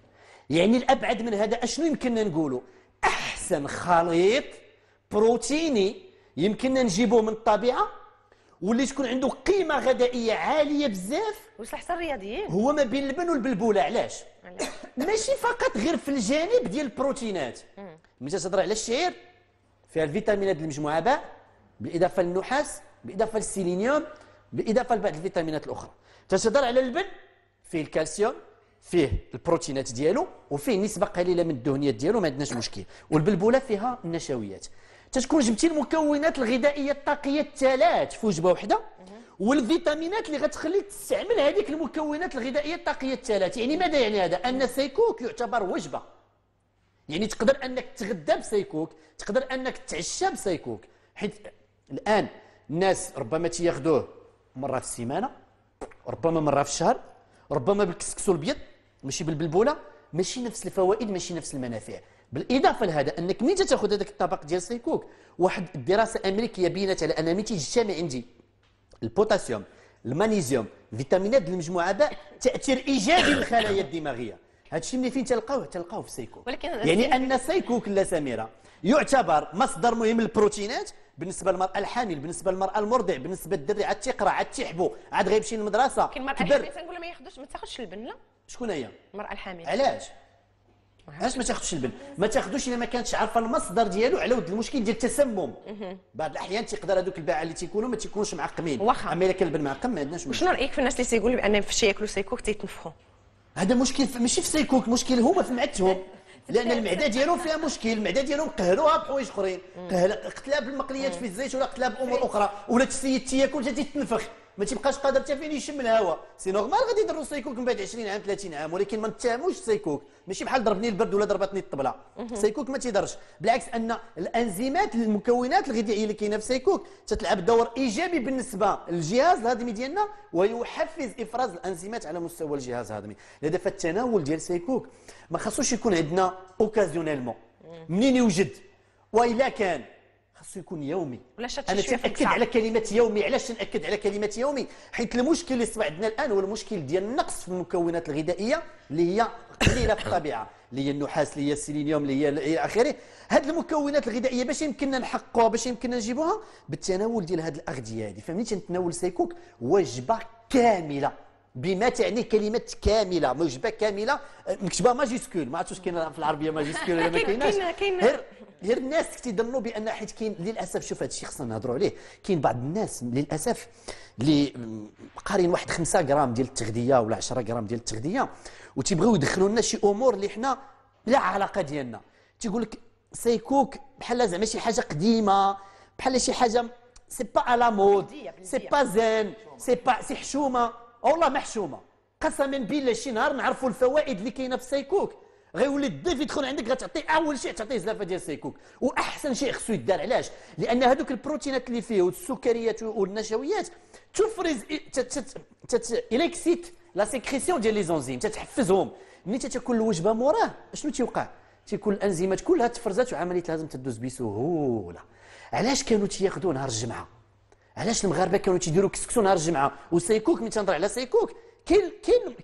يعني الابعد من هذا اشنو يمكننا نقولوا؟ احسن خليط بروتيني يمكننا نجيبوه من الطبيعه واللي تكون عنده قيمه غذائيه عاليه بزاف وصحه الرياضيين، هو ما بين اللبن والبلبوله. علاش؟ ماشي فقط غير في الجانب ديال البروتينات. ملي تهضر على الشعير فيها الفيتامينات ديال المجموعه باء، بالاضافه للنحاس، بالاضافه للسيلينيوم، بالاضافه لبعض الفيتامينات الاخرى. تهضر على اللبن فيه الكالسيوم، فيه البروتينات ديالو وفيه نسبه قليله من الدهنيات ديالو، ما عندناش مشكل. والبلبوله فيها النشويات. تتكون جبتي المكونات الغذائيه الطاقيه الثلاث في وجبه واحده، والفيتامينات اللي غتخليك تستعمل هذيك المكونات الغذائيه الطاقيه الثلاث. يعني ماذا يعني هذا؟ ان السيكوك يعتبر وجبه، يعني تقدر انك تغدى بسيكوك، تقدر انك تعشى بسيكوك. حيت الان الناس ربما تياخذوه مره في السيمانه، ربما مره في الشهر، ربما بالكسكسو الابيض، ماشي بالبلبوله، ماشي نفس الفوائد، ماشي نفس المنافع. بالاضافه لهذا انك ملي تاخذ هذاك الطبق ديال سيكوك، واحد الدراسه امريكيه بينت على ان ملي تيجتمع عندي البوتاسيوم، المغنيسيوم، فيتامينات المجموعه باء، تاثير ايجابي للخلايا الدماغيه. هادشي منين فين تلقاوه؟ تلقاوه في سيكوك. يعني ان سيكوك لا سميره يعتبر مصدر مهم للبروتينات بالنسبه للمراه الحامل، بالنسبه للمراه المرضع، بالنسبه للدري عاد تيقرا عاد تيحبو عاد غيمشي للمدرسه. كاين المراه الحامل تنقول ما ياخذوش، ما تاخذش البنه. شكون هي؟ المراه الحامل. علاش؟ علاش ما تاخذش البن؟ ما تاخذوش الا ما كانتش عارفه المصدر ديالو، على ود المشكل ديال التسمم. بعض الاحيان تيقدر هذوك الباعه اللي تيكونوا ما تيكونوش معقمين، اما الا كان البن معقم ما عندناش مشكل. شنو رايك في الناس اللي تيقولوا بان فاش ياكلوا سيكوك تيتنفخوا؟ هذا مشكل ماشي في سيكوك، مشكل هما في معدتهم، لان المعده ديالهم فيها مشكل، المعده ديالهم قهروها بحوايج اخرين، قتلها بالمقليات في الزيت، ولا قتلها بامور اخرى، ولا السيد تياكل تيتنفخ، ما تيبقاش قادر حتى فين يشم الهواء. سي نورمال غادي يضروا السيكوك من بعد 20 عام 30 عام، ولكن ما نتهموش السيكوك، ماشي بحال ضربني البرد ولا ضربتني الطبله. السيكوك ما تيضرش، بالعكس ان الانزيمات المكونات الغذائيه اللي كاينه في السيكوك تتلعب دور ايجابي بالنسبه للجهاز الهضمي ديالنا، ويحفز افراز الانزيمات على مستوى الجهاز الهضمي. لذا فالتناول ديال السيكوك ما خاصوش يكون عندنا اوكازيونيلمون، منين يوجد، والا كان خاصو يكون يومي. انا تنأكد على كلمه يومي. علاش تنأكد على كلمه يومي؟ حيت المشكل اللي صبع عندنا الان هو المشكل ديال النقص في المكونات الغذائيه اللي هي قليله في الطبيعه، اللي هي النحاس، اللي هي السيلينيوم، اللي هي الى اخره. هاد المكونات الغذائيه باش يمكننا نحققوها، باش يمكننا نجيبوها بالتناول ديال هاد الاغذيه هادي. فملي تنتناول سيكوك وجبه كامله، بما تعني كلمه كامله، وجبه كامله مكتوبه ماجيسكول، ما عرفتش كاينه في العربيه ماجيسكول ولا ما كايناش. غير الناس تيظنوا بان حيت كاين للاسف، شوف هذا الشيء خصنا نهضروا عليه، كاين بعض الناس للاسف اللي قارين واحد 5 غرام ديال التغذيه ولا 10 غرام ديال التغذيه، وتيبغيو يدخلوا لنا شي امور اللي حنا لا علاقه ديالنا. تيقول لك سيكوك بحال زعما شي حاجه قديمه، بحال شي حاجه سي با على لا مود، سي با زين، سي حشومه. والله محشومه، قسما بالله شي نهار نعرفوا الفوائد اللي كاينه في السيكوك، غيولي الضيف يدخل عندك غتعطيه اول شيء تعطيه زلافه ديال السيكوك، واحسن شيء خصو يدار. علاش؟ لان هذوك البروتينات اللي فيه والسكريات والنشويات تفرز اليكسيت لا سيكريسيون ديال لي زونزيم، تتحفزهم. ملي تاكل الوجبه موراه شنو تيوقع؟ تيكون الانزيمات كلها تفرزات وعمليه الهضم تدوز بسهوله. علاش كانوا تياخذوا نهار الجمعه؟ علاش المغاربه كانوا تيديروا كسكسو نهار الجمعه؟ وسيكوك ملي تنهضر على سيكوك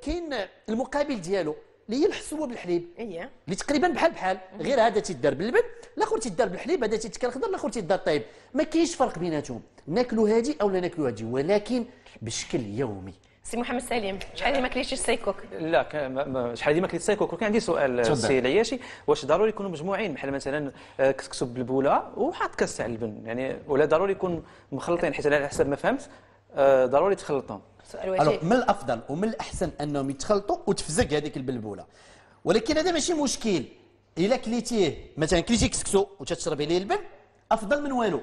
كاين المقابل ديالو اللي هي الحسوه بالحليب، اللي تقريبا بحال، غير هذا تيدار باللبن، الاخر تيدار بالحليب، هذا تيتكال خضر، الاخر تيدار طايب، ما كاينش فرق بيناتهم، ناكلو هادي او لا ناكلو هادي، ولكن بشكل يومي. سي محمد سليم، شحال اللي ما كليتيش السيكوك؟ لا، شحال اللي ما كليت السيكوك، ولكن عندي سؤال سي العياشي، واش ضروري يكونوا مجموعين بحال مثلا كسكسو بالبلبوله وحاط كاس تاع اللبن، يعني ولا ضروري يكون مخلطين؟ حيت على حسب ما فهمت ضروري تخلطهم. الو، من الافضل ومن الاحسن انهم يتخلطوا وتفزق هذيك البلبوله، ولكن هذا ماشي مشكل. الا كليتيه مثلا كليتي كسكسو وتشرب عليه اللبن افضل من والو،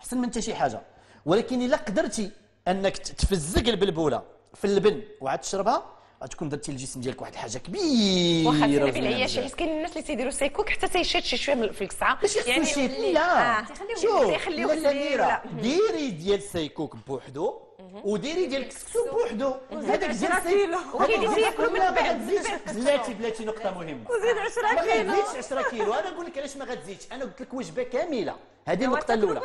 احسن من حتى شي حاجه. ولكن الا قدرتي انك تفزق البلبوله في اللبن وعاد تشربها، غتكون درتي للجسم ديالك واحد الحاجه كبيره. واخا نبيل عياشي، حيت كاين الناس اللي تيديروا السيكوك حتى تيشد شي شويه في الكسعه، يعني لا تيخليوه سميره. ديري ديال السيكوك بوحدو وديري ديال الكسكسو بوحدو، هذاك ديال السيكوك وكيدير ياكلو من بعد. بلاتي نقطه مهمه، وزيد 10 كيلو، ما غتزيدش 10 كيلو. انا نقول لك علاش ما غتزيدش، انا قلت لك وجبه كامله، هذه النقطه الاولى،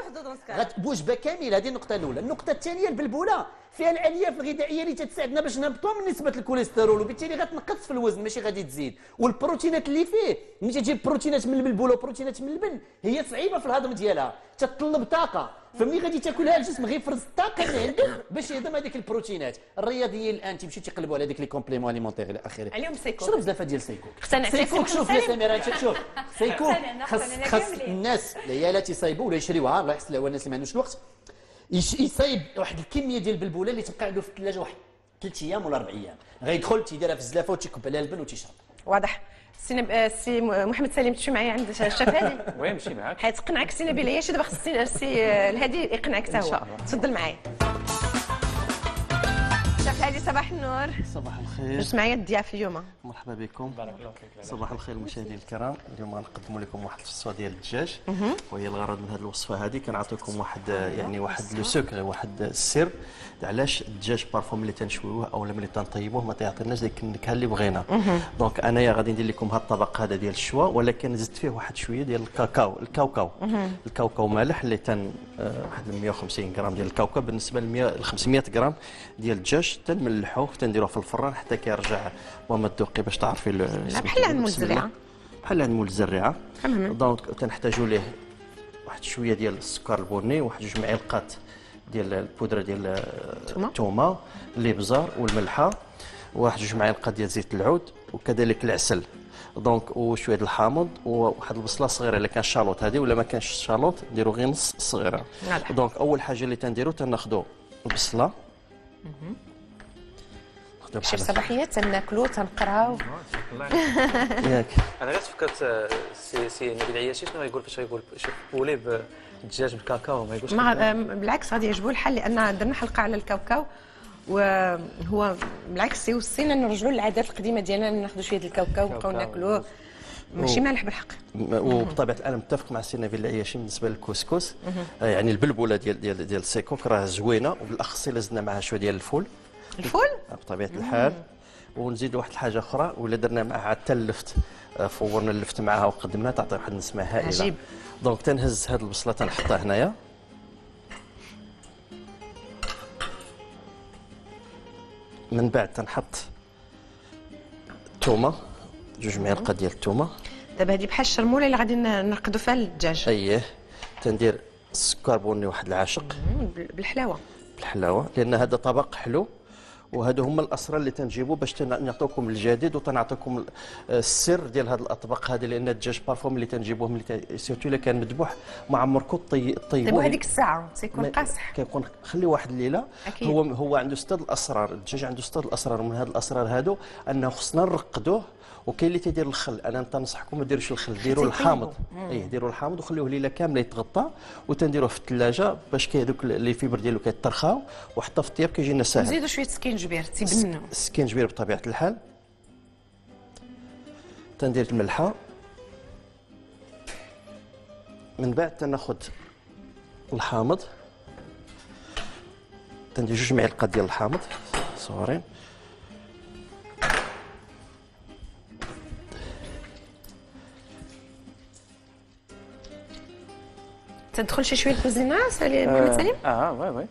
بوجبه كامله، هذه النقطه الاولى. النقطه الثانيه، البلبوله فيها الالياف الغذائيه اللي تساعدنا باش نهبطوا من نسبه الكوليسترول، وبالتالي غتنقص في الوزن ماشي غادي تزيد. والبروتينات اللي فيه، ملي تجيب بروتينات من البلبوله وبروتينات من اللبن، هي صعيبه في الهضم ديالها، تتطلب طاقه، فملي غادي تاكلها الجسم غيفرز الطاقه اللي عنده باش يهضم هذيك البروتينات. الرياضيين الان تيمشيو تيقلبوا على هذيك لي كومبليمون اليمونتيغ الى اخره. اليوم سيكوك، شرب زلافه ديال سيكوك. سيكوك، شوف يا سميره، انت تشوف سيكوك خاص الناس العيالات يصايبوا ولا يشريوها، الله يحسن العوان الناس اللي ما عندهمش الوقت، يصايب واحد الكميه ديال البلبوله اللي تبقى عنده في الثلاجه واحد ثلاث ايام ولا اربع ايام، غيدخل تيديرها في الزلافه وتيكب عليها اللبن وتيشرب. واضح. السي محمد سليم تمشي معايا عند الشيف هادي؟ وي نمشي معاك. حيتقنعك السي نبيل عياشي، دابا خص السي الهادي يقنعك حتى هو. تفضل معايا. شيف هادي صباح النور. صباح الخير. جبت معايا الضياف اليوم. مرحبا بكم. بارك الله فيك. صباح الخير المشاهدين الكرام، اليوم غنقدم لكم واحد الفصوه ديال الدجاج، وهي الغرض من هذه الوصفه هذه كنعطيكم واحد يعني واحد لو سوكري، واحد السر علاش الدجاج بارفوم اللي تنشويوه او ملي تنطيبوه ما تيعطيناش ديك النكهه اللي بغينا. دونك انايا غادي ندير لكم هذا الطبق هذا ديال الشوا، ولكن زدت فيه واحد شويه ديال الكاوكاو. الكاوكاو مالح اللي تن واحد 150 غرام ديال الكاوكاو بالنسبه ل 500 غرام ديال الدجاج، تنملحوه تنديروه في الفران حتى كيرجع ومدوقي باش تعرفي بحال عند مول الزريعه، بحال عند مول الزريعه. دونك تنحتاجوا ليه واحد شويه ديال السكر البني، واحد جوج معلقات ديال البودره ديال الثومه، الابزار والملحه، واحد جوج معالق ديال زيت العود وكذلك العسل. دونك وشويه ديال الحامض وواحد البصله صغيره الا كان الشالوط هذه، ولا ما كانش الشالوط نديروا غير نص صغيره. دونك اول حاجه اللي تنديروا تناخذوا البصله، شي صباحيات تناكلو تنقراو. ياك انا غير فكرت سي نبيل عياشي شنو غيقول فاش غيقول شوف بولي الدجاج بالكاكاو، ما يقولش بالعكس غادي يعجبو الحال، لان درنا حلقه على الكاوكاو وهو بالعكس يوصينا نرجعوا للعادات القديمه ديالنا، ناخذوا شويه الكاوكاو ونبقاو ناكلوه، ماشي مالح بالحق. وبطبيعه الحال متفق مع السيد نبيل العياشي بالنسبه للكسكس، يعني البلبوله ديال السيكوك راه زوينه، وبالاخص الا زدنا معها شويه ديال الفول. الفول بطبيعه الحال، ونزيد واحد الحاجه اخرى ولا درنا معها حتى اللفت، فورنا اللفت معها وقدمناها تعطي واحد النسمه هائله. عجيب. دونك تنهز هاد البصله تنحطها هنايا، من بعد تنحط الثومه، جوج معالق ديال الثومه. دابا هادي بحال الشرموله اللي غادي نرقدوا فيها الدجاج. اييه. تندير السكر بني واحد العاشق. بالحلاوه. الحلاوه، لان هذا طبق حلو، وهادو هما الاسرار اللي تنجيبو باش نعطيكم الجديد وتنعطيكم السر ديال هاد الاطباق هذه، لان الدجاج بارفوم اللي تنجيبوه ملي سيرتو الا كان مذبوح ما عمركم طيبوه هذيك الساعه، تيكون قاصح، كيكون خليه واحد الليله. هو عنده ستة الاسرار، الدجاج عنده ستة الاسرار، ومن هاد الاسرار هادو انه خصنا نرقدوه. وكاين اللي تيدير الخل، انا تنصحكم ما ديروش الخل، ديروا الحامض. ايه ديروا الحامض وخليوه ليله كامله يتغطى، وتنديروه في الثلاجه باش كيدوك لي فيبر ديالو كيترخاو، وحتى في الطياب كيجينا ساهل. نزيدوا شويه سكينجبير تيبنوا. السكينجبير بطبيعه الحال. تندير الملحه. من بعد تناخذ الحامض. تندير جوج معالق ديال الحامض صغارين. تدخل شي شويه الكوزينه سالي محمد سليم؟ وي وي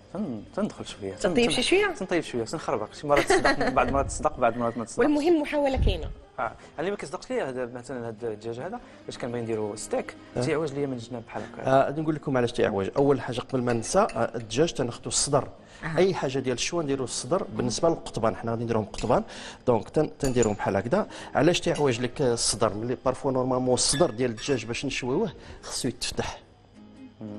تندخل شويه، تطيب شي شويه، تنطيب شويه، تنخربق شي مرات تصدق، بعض المرات تصدق، بعض المرات ما تصدقش، والمهم محاوله كاينه. اللي ما كيصدقش ليا هذا مثلا هذا الدجاج هذا باش كنبغي نديرو ستيك تيعوج ليا من الجناب بحال هكا. غادي نقول لكم علاش تيعوج. اول حاجه قبل ما ننسى الدجاج تناخذوا الصدر، اي حاجه ديال الشوا نديروا الصدر. بالنسبه للقطبان حنا غادي نديروهم قطبان، دونك تنديروهم بحال هكذا. علاش تيعوج لك الصدر؟ ملي بارفو نورمالمون الصدر ديال الدجاج باش نشويوه خصو يتفتح،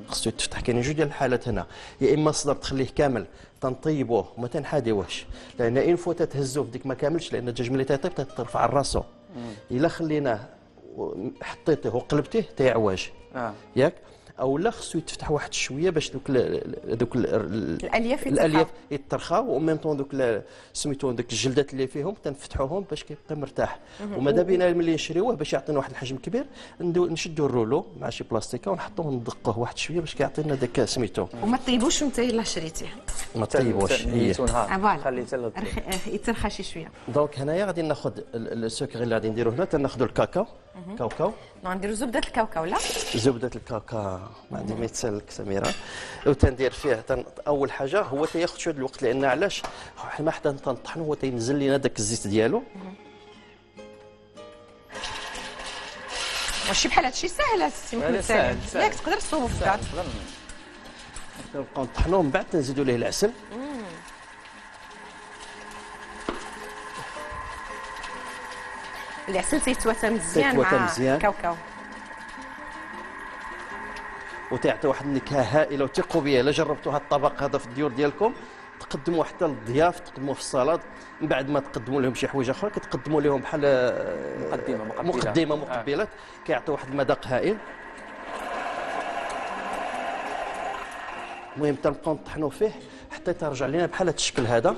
خصو يتفتح. كاينين جوج ديال الحالات هنا، يا اما الصدر تخليه كامل تنطيبوه وما تنحاديوهش، لان اين فوا تتهزوه بديك ما كاملش، لان الدجاج ملي تيطيب تترفع راسو. الا خليناه حطيتيه وقلبتيه تيعواج. ياك اولا خصو يتفتح واحد شويه باش دوك الالياف يترخاو، وميم طون دوك سميتو دوك الجلدات اللي فيهم تنفتحوهم باش كيبقى مرتاح. وماذا بينا ملي نشريوه باش يعطينا واحد الحجم كبير، نشدو الرولو مع شي بلاستيكه ونحطوه وندقوه واحد شويه باش كيعطينا داك سميتو. وما طيبوش انت الا شريتيه، ما طيبوش خليته يترخى شي شويه. دونك هنايا غادي ناخذ السكري اللي غادي نديروه هنا، تناخذوا الكاكاو. كاوكاو غنديروا زبده الكاوكاو. لا زبده الكاكاو ما عندي ما يتسالك سميره. وتندير فيه اول حاجه هو تياخذ شويه الوقت، لان علاش حنا حتى تنطحنوا هو تينزل لينا داك الزيت ديالو. ماشي بحال هادشي ساهل السي، ساهل ياك تقدر تصوبو في الكاع، تقدر نبقاو نطحنوه. من بعد تنزيدوا ليه العسل، العسل تيتواتى مزيان مع الكاوكاو وتعطي واحد النكهه هائله وثقوا بها. الا جربتوا هذا الطبق هذا في الديور ديالكم تقدموا حتى للضياف، تقدموا في السلطه، من بعد ما تقدموا لهم شي حوايج اخرى كتقدموا لهم بحال مقدمه مقبلات، كيعطيو واحد المذاق هائل. المهم تنبقاو نطحنوا فيه حتى ترجع لنا بحال هذا الشكل هذا،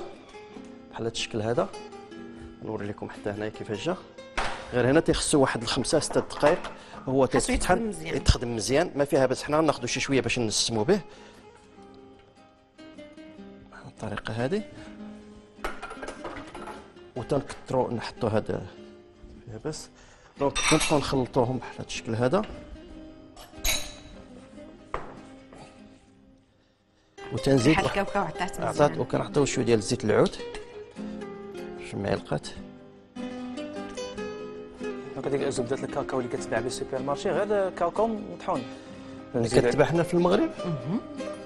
بحال هذا الشكل هذا. نوري لكم حتى هنايا كيفاش جا. غير هنا تيخصو واحد 5-6 دقائق هو تيتطحن، يتخدم مزيان ما فيها باس. حنا ناخذ شي شويه باش نسمو به بهذه الطريقه هذه، وتنكثروا نحطوا هذا فيها باس. دونك كنبقاو نخلطوهم بحال هذا الشكل هذا، وتنزيد الكاوكاو عطاتنا عطات، وكنعطيو شويه ديال زيت العود جوج معلقات. دونك هذيك زبده الكاكاو اللي كتباع في السوبر مارشي غير كاكاو مطحون اللي كتباع حنا في المغرب.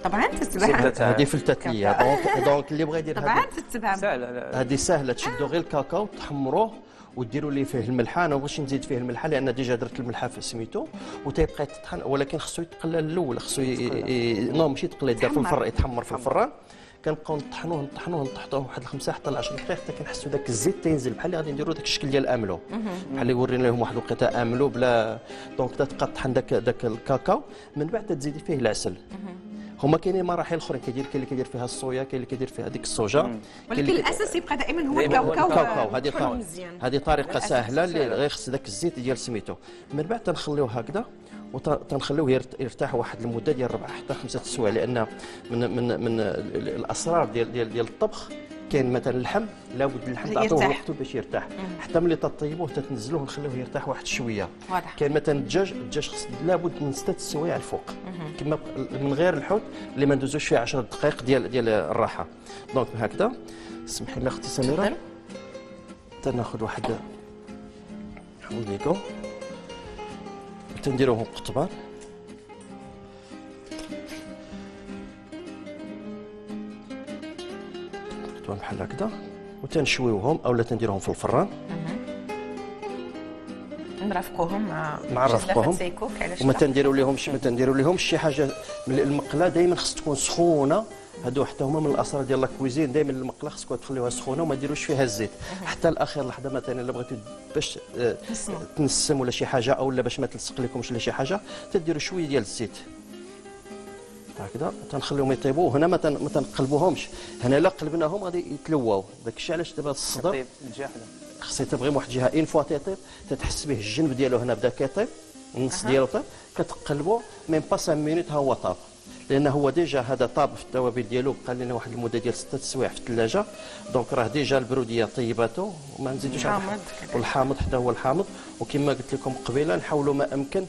طبعا تتباع هذه فلتات ليا. دونك اللي بغى يدير طبعا تتباع سهله، هذه سهله. تشدوا غير الكاكاو تحمروه وديروا ليه فيه الملحه. انا بغيتش نزيد فيه الملحه لان ديجا درت الملحه في سميتو، وتيبقى يتطحن، ولكن خصو يتقلى الاول، خصو نو ماشي يتقلى، يدار في الفرن، يتحمر في الفران. كنبقاو نطحنوه نطحنوه نطحطوه واحد 5 حتى 10 دقائق حتى كنحسوا داك الزيت تينزل، بحال اللي غادي نديروا داك الشكل ديال املو، بحال اللي ورينا لهم واحد الوقيته املو بلا. دونك تبقى طحن داك الكاكاو، من بعد تزيدي فيه العسل. هما كاينين مراحل اخرين، كاين اللي كيدير فيها الصويا، كاين اللي كيدير فيها هذيك الصوجه، ولكن الاساس يبقى دائما هو الكاكاو. هذه طريقه سهله اللي غير خص داك الزيت ديال سميتو. من بعد تنخليوه هكذا وتنخليوه يرتاح واحد المده ديال 4 حتى 5 السوايع، لان من الاسرار ديال الطبخ. كاين مثلا اللحم، لابد اللحم تعطوه وقته باش يرتاح، حتى ملي تطيبوه تنزلوه نخليوه يرتاح واحد شويه. كاين مثلا الدجاج خص لابد من 6 السوايع الفوق، كما من غير الحوت اللي ما ندوزوش فيه 10 دقائق ديال الراحه. دونك هكذا. سمحي لي اختي سميره، تناخذ واحد حوليكو تنديروهم قطبان. قطبان بحال هكذا، وتنشويوهم اولا تنديروهم في الفران. نرافقوهم مع السيكوك علاش وما تنديروا ليهمش شي حاجه. المقله دائما خص تكون سخونه، هادو حتى هما من الاسرار ديال الكويزين، دائما المقله خصك تخليوها سخونه وما ديروش فيها الزيت حتى لاخر لحظه. مثلا الا بغيتو باش تنسم ولا شي حاجه، اولا باش ما تلصق لكمش ولا شي حاجه، تديروا شويه ديال الزيت هكذا وتنخليهم يطيبوا. هنا ما تنقلبوهمش، هنا الا قلبناهم غادي يتلواو. داك الشيء علاش دابا الصدر خصو تبغي واحد الجهه، اين فوا تيطيب تتحس به الجنب ديالو، هنا بدا كيطيب النص ديالو طيب، كتقلبو ميم با 5 مينوت ها هو طاب، لان هو ديجا هذا طاب في التوابل ديالو. بقى لنا واحد المده ديال 6 السوايع في الثلاجه، دونك راه ديجا البروديه طيباتو وما نزيدوش عليه والحامض حتى هو الحامض. وكما قلت لكم قبيله نحاولوا ما امكن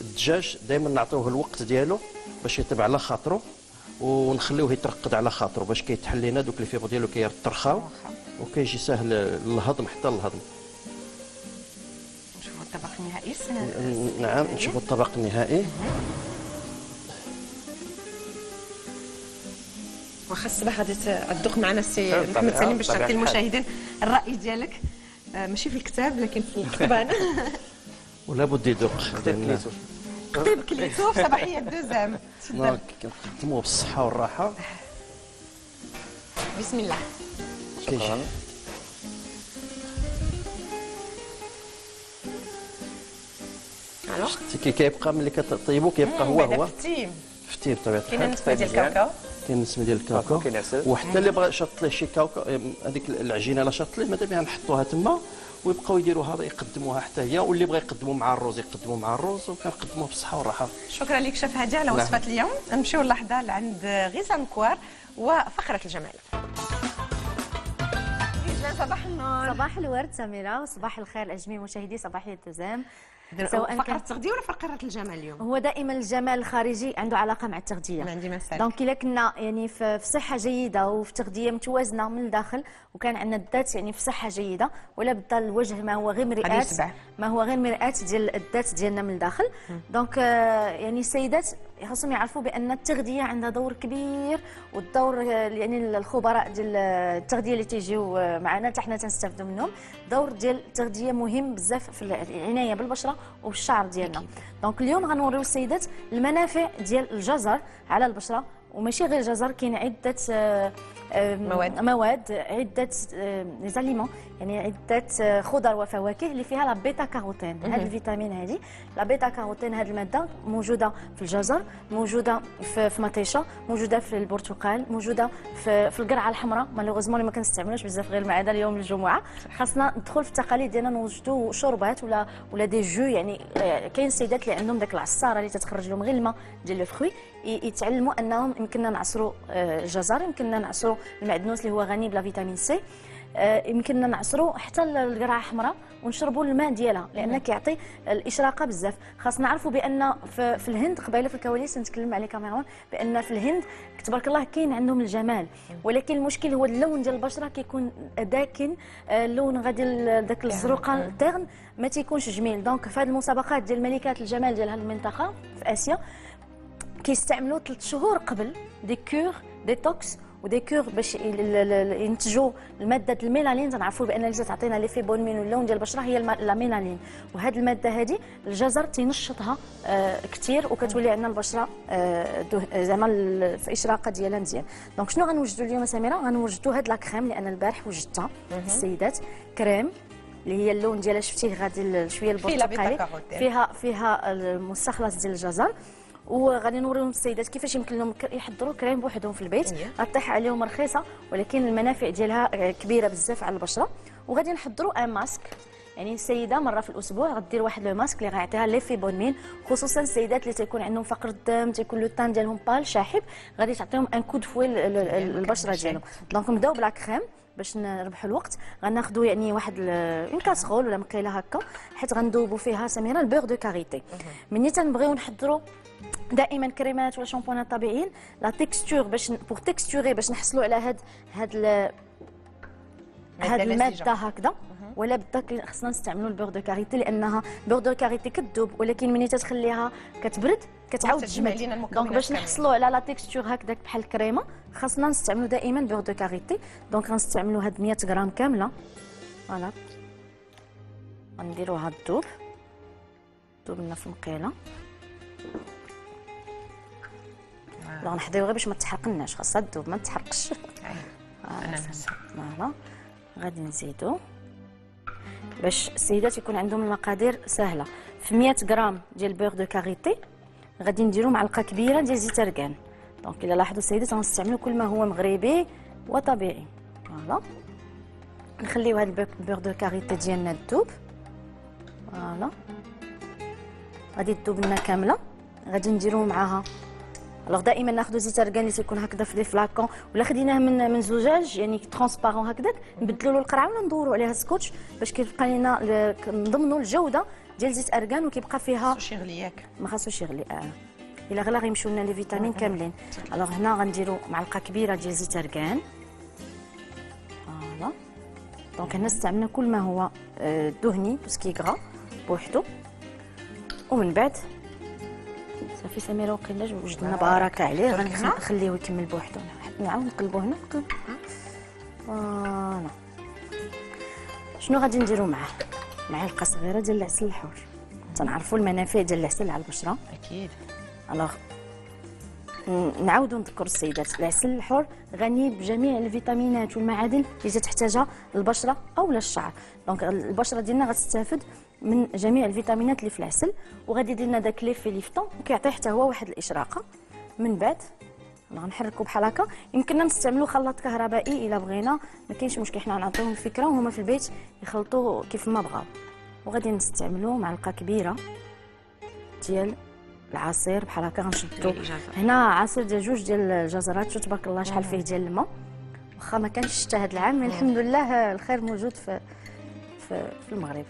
الدجاج دائما نعطيوه الوقت ديالو باش يطيب على خاطرو، ونخليوه يترقد على خاطرو باش كيتحل لنا دوك لي فيبر ديالو كيترخاو وكيجي ساهل الهضم حتى الهضم. نشوفوا الطبق النهائي. نعم نشوفوا الطبق النهائي. واخا الصباح غادي تذوق معنا السي محمد سليم باش تعطي المشاهدين الراي ديالك، ماشي في الكتاب لكن في القبانه. ولا بد يذوق كتاب كليتو في صباحيات 2m. دونك كنختموه بالصحه والراحه. بسم الله. شكرا. الو شتي كيبقى ملي كطيبو كيبقى هو فتيم بطبيعه الحال. كاين النسمه ديال الكاكاو، وحتى اللي بغى شرط ليه شي كاكاو هذيك العجينه لا شرط ليه مادام بها نحطوها تما ويبقاو يديروها يقدموها حتى هي، واللي بغى يقدموا مع الرز يقدموا مع الرز، وكنقدموه بالصحه والراحه. شكرا لك شيف هادي على وصفه اليوم. نمشيو اللحظه لعند غزلان مكوار وفقره الجمال. صباح النور. صباح الورد سميره، وصباح الخير لجميع مشاهدي صباحيه 2m. سواء فقره التغذيه ولا فقره الجمال اليوم؟ هو دائما الجمال الخارجي عنده علاقه مع التغذيه. ما عندي ما نسالك. دونك الا كنا يعني في صحه جيده وفي تغذيه متوازنه من الداخل، وكان عندنا الذات يعني في صحه جيده، ولا بدا الوجه ما هو غير مرآة، ديال الذات ديالنا من الداخل. دونك يعني السيدات خاصهم يعرفوا بان التغذيه عندها دور كبير، والدور يعني الخبراء ديال التغذيه اللي تيجيو معنا حتى حنا تنستافدوا منهم. دور ديال التغذيه مهم بزاف في العنايه بالبشره والشعر ديالنا. دونك اليوم غنوريو السيدات المنافع ديال الجزر على البشره، وماشي غير الجزر، كاين عده مواد عدة ليزاليمون، يعني عدة خضر وفواكه اللي فيها لابيتا كاروتين. هذه الفيتامين هذه لابيتا كاروتين، هذه المادة موجودة في الجزر، موجودة في مطيشة، موجودة في البرتقال، موجودة في القرعة الحمراء مالوغوزمون اللي ما كنستعملوش بزاف غير ما عدا اليوم الجمعة. خاصنا ندخل في التقاليد ديالنا نوجدوا شربات ولا دي جو، يعني كاين سيدات اللي عندهم داك العصارة اللي تتخرج لهم غير الماء ديال لو فخوي، يتعلموا انهم يمكننا نعصروا الجزر، يمكننا نعصروا المعدنوس اللي هو غني بلا فيتامين سي، يمكننا نعصروا حتى القرعه الحمراء ونشربوا الماء ديالها لان كيعطي الاشراقه بزاف. خاص نعرفوا بان في الهند قبيله في الكواليس نتكلم على كاميرون بان في الهند تبارك الله كاين عندهم الجمال، ولكن المشكل هو اللون ديال البشره كيكون داكن، اللون غادي داك الزرقاء تيرن ما تيكونش جميل. دونك في هذه المسابقات ديال ملكات الجمال ديال هذه المنطقه في اسيا كيستعملوا 3 شهور قبل دي كور ديتوكس ودي كور باش ينتجوا الماده الميلانين. تنعرفوا بان اللي تعطينا لي في بونمين واللون ديال البشره هي الميلانين، وهذه الماده هذه الجزر تنشطها كثير وكتولي عندنا البشره زعما في الاشراقه ديالها مزيان. دونك شنو غنوجدوا اليوم سميره؟ غنوجدوا هاد لا كريم لان البارح وجدتها السيدات، كريم اللي هي اللون ديالها شفتيه غادي شويه البرتقالي، فيها المستخلص ديال الجزر، وغادي نوريهم السيدات كيفاش يمكن لهم يحضروا كريم بوحدهم في البيت. غطيح عليهم رخيصه ولكن المنافع ديالها كبيره بزاف على البشره. وغادي نحضروا ان ماسك، يعني السيده مره في الاسبوع غدير واحد لو ماسك اللي غيعطيها لي فيبونمين، خصوصا السيدات اللي تيكون عندهم فقر الدم، تيكون لو طان ديالهم بال شاحب، غادي تعطيهم ان كود فوي البشره ديالهم. دونك نبداو بلا كريم باش نربحوا الوقت. غناخذوا يعني واحد اون كاسرول ولا مقيله هكا، حيت غندوبوا فيها سميره البور دو كاريتي. ملي تنبغيو نحضروا دائما كريمات ولا شامبونات طبيعيين، لا تيكستور باش بوغ تيكستوري باش نحصلوا على هاد الماده هكذا. ولا بالضبط خصنا نستعملوا البور دو كاريتي لانها بور دو كاريتي كتذوب، ولكن ملي تتخليها كتبرد كتعاود تجمد. دونك باش نحصلوا على لا تيكستور هكذاك بحال الكريمه خاصنا نستعملوا دائما بور دو كاريتي. دونك غنستعملوا هاد 100 غرام كامله فوالا، غنديروها تذوب لنا في المقيله، لا نحضيو غير باش ما تحرقناش، خاصها تذوب ما تحرقش. فوالا غادي نزيدو باش السيدات يكون عندهم المقادير سهله. في 100 غرام ديال بور دو كاريتي غادي نديرو معلقه كبيره ديال زيت اركان. دونك الا لاحظوا السيدات غنستعملوا كل ما هو مغربي وطبيعي. فوالا نخليو هاد البور دو كاريتي ديالنا تذوب، فوالا غادي تذوب لنا كامله. غادي نديرو معاها الوغ دائما ناخذوا زيت اركان اللي تيكون هكذا في لي فلاكون، ولا خديناه من زجاج يعني ترونسبارون هكذاك، نبدلوا له القرعه ولا ندوروا عليها سكوتش باش كيبقى لينا نضمنوا الجوده ديال زيت اركان وكيبقى فيها خاصو يغلي. ياك ما خاصوش يغلي، الا غلا غيمشيو لنا لي فيتامين كاملين. الوغ هنا غنديروا معلقه كبيره ديال زيت اركان، فوالا. دونك هنا استعملنا كل ما هو دهني باسكو كغا بوحدو، ومن بعد صافي سميره وقيلا وجدنا بركه عليه. غنخليوه يكمل بوحدو، نعاود نقلبو هنا فوالا. شنو غادي نديرو معاه؟ معلقه صغيره ديال العسل الحر، تنعرفوا المنافع ديال العسل على البشره اكيد. الوغ نعاودو نذكر السيدات العسل الحر غني بجميع الفيتامينات والمعادن اللي تحتاجها البشره او الشعر. دونك البشره ديالنا غتستافد من جميع الفيتامينات اللي في العسل، وغادي يدير لنا داك لي في ليفتون وكيعطي حتى هو واحد الاشراقه. من بعد غنحركو بحال هكا. يمكننا نستعملوا خلاط كهربائي الا بغينا، ما كاينش مشكل، حنا غنعطيوهم الفكره وهما في البيت يخلطوا كيف ما بغاو. وغادي نستعملوا معلقه كبيره ديال العصير بحال هكا. غنشدو هنا عصير ديال 2 ديال الجزرات، شوف تبارك الله شحال فيه ديال الماء، واخا ما كانش الشتا هذا العام الحمد لله الخير موجود في المغرب.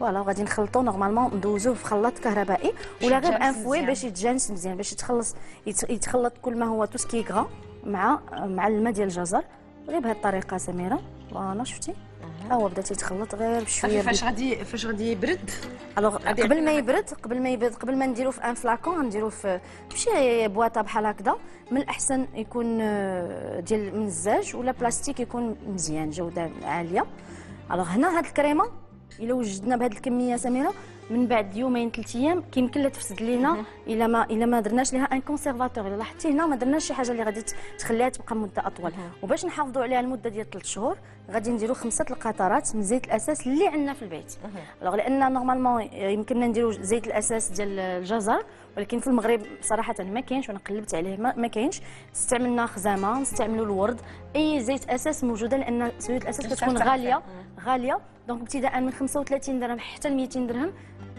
فوالا غادي نخلطو نورمالمون، ندوزوه في خلاط كهربائي ولا غير انفوي باش يتجانس مزيان، باش يتخلط كل ما هو توسكي كغا مع الماء ديال الجزر، غير بهذه الطريقه سميره. فوالا شفتي ها هو بدا تيتخلط غير بشويه. فاش غادي يبرد، الوغ قبل ما يبرد قبل ما نديروه في ان فلاكون غنديروه في شي بواطه بحال هكذا. من الاحسن يكون ديال من الزاج ولا بلاستيك، يكون مزيان جوده عاليه. الوغ هنا هاد الكريمه الا وجدنا بهاد الكميه سميره من بعد يومين 3 ايام كيمكن لها تفسد لينا الا ما درناش لها ان كونسيرفاتور. الا لاحظتي هنا ما درناش شي حاجه اللي غادي تخليها تبقى مده اطول. وباش نحافظوا عليها المده ديال 3 شهور غادي نديروا 5 القطرات من زيت الاساس اللي عندنا في البيت. الوغ لان نورمالمون يمكننا نديروا زيت الاساس ديال الجزر، ولكن في المغرب صراحه ما كاينش، وانا قلبت عليه ما كاينش. استعملنا خزامه، نستعملوا الورد، اي زيت اساس موجوده، لان زيوت الاساس كتكون غاليه. دونك ابتداء من 35 درهم حتى 200 درهم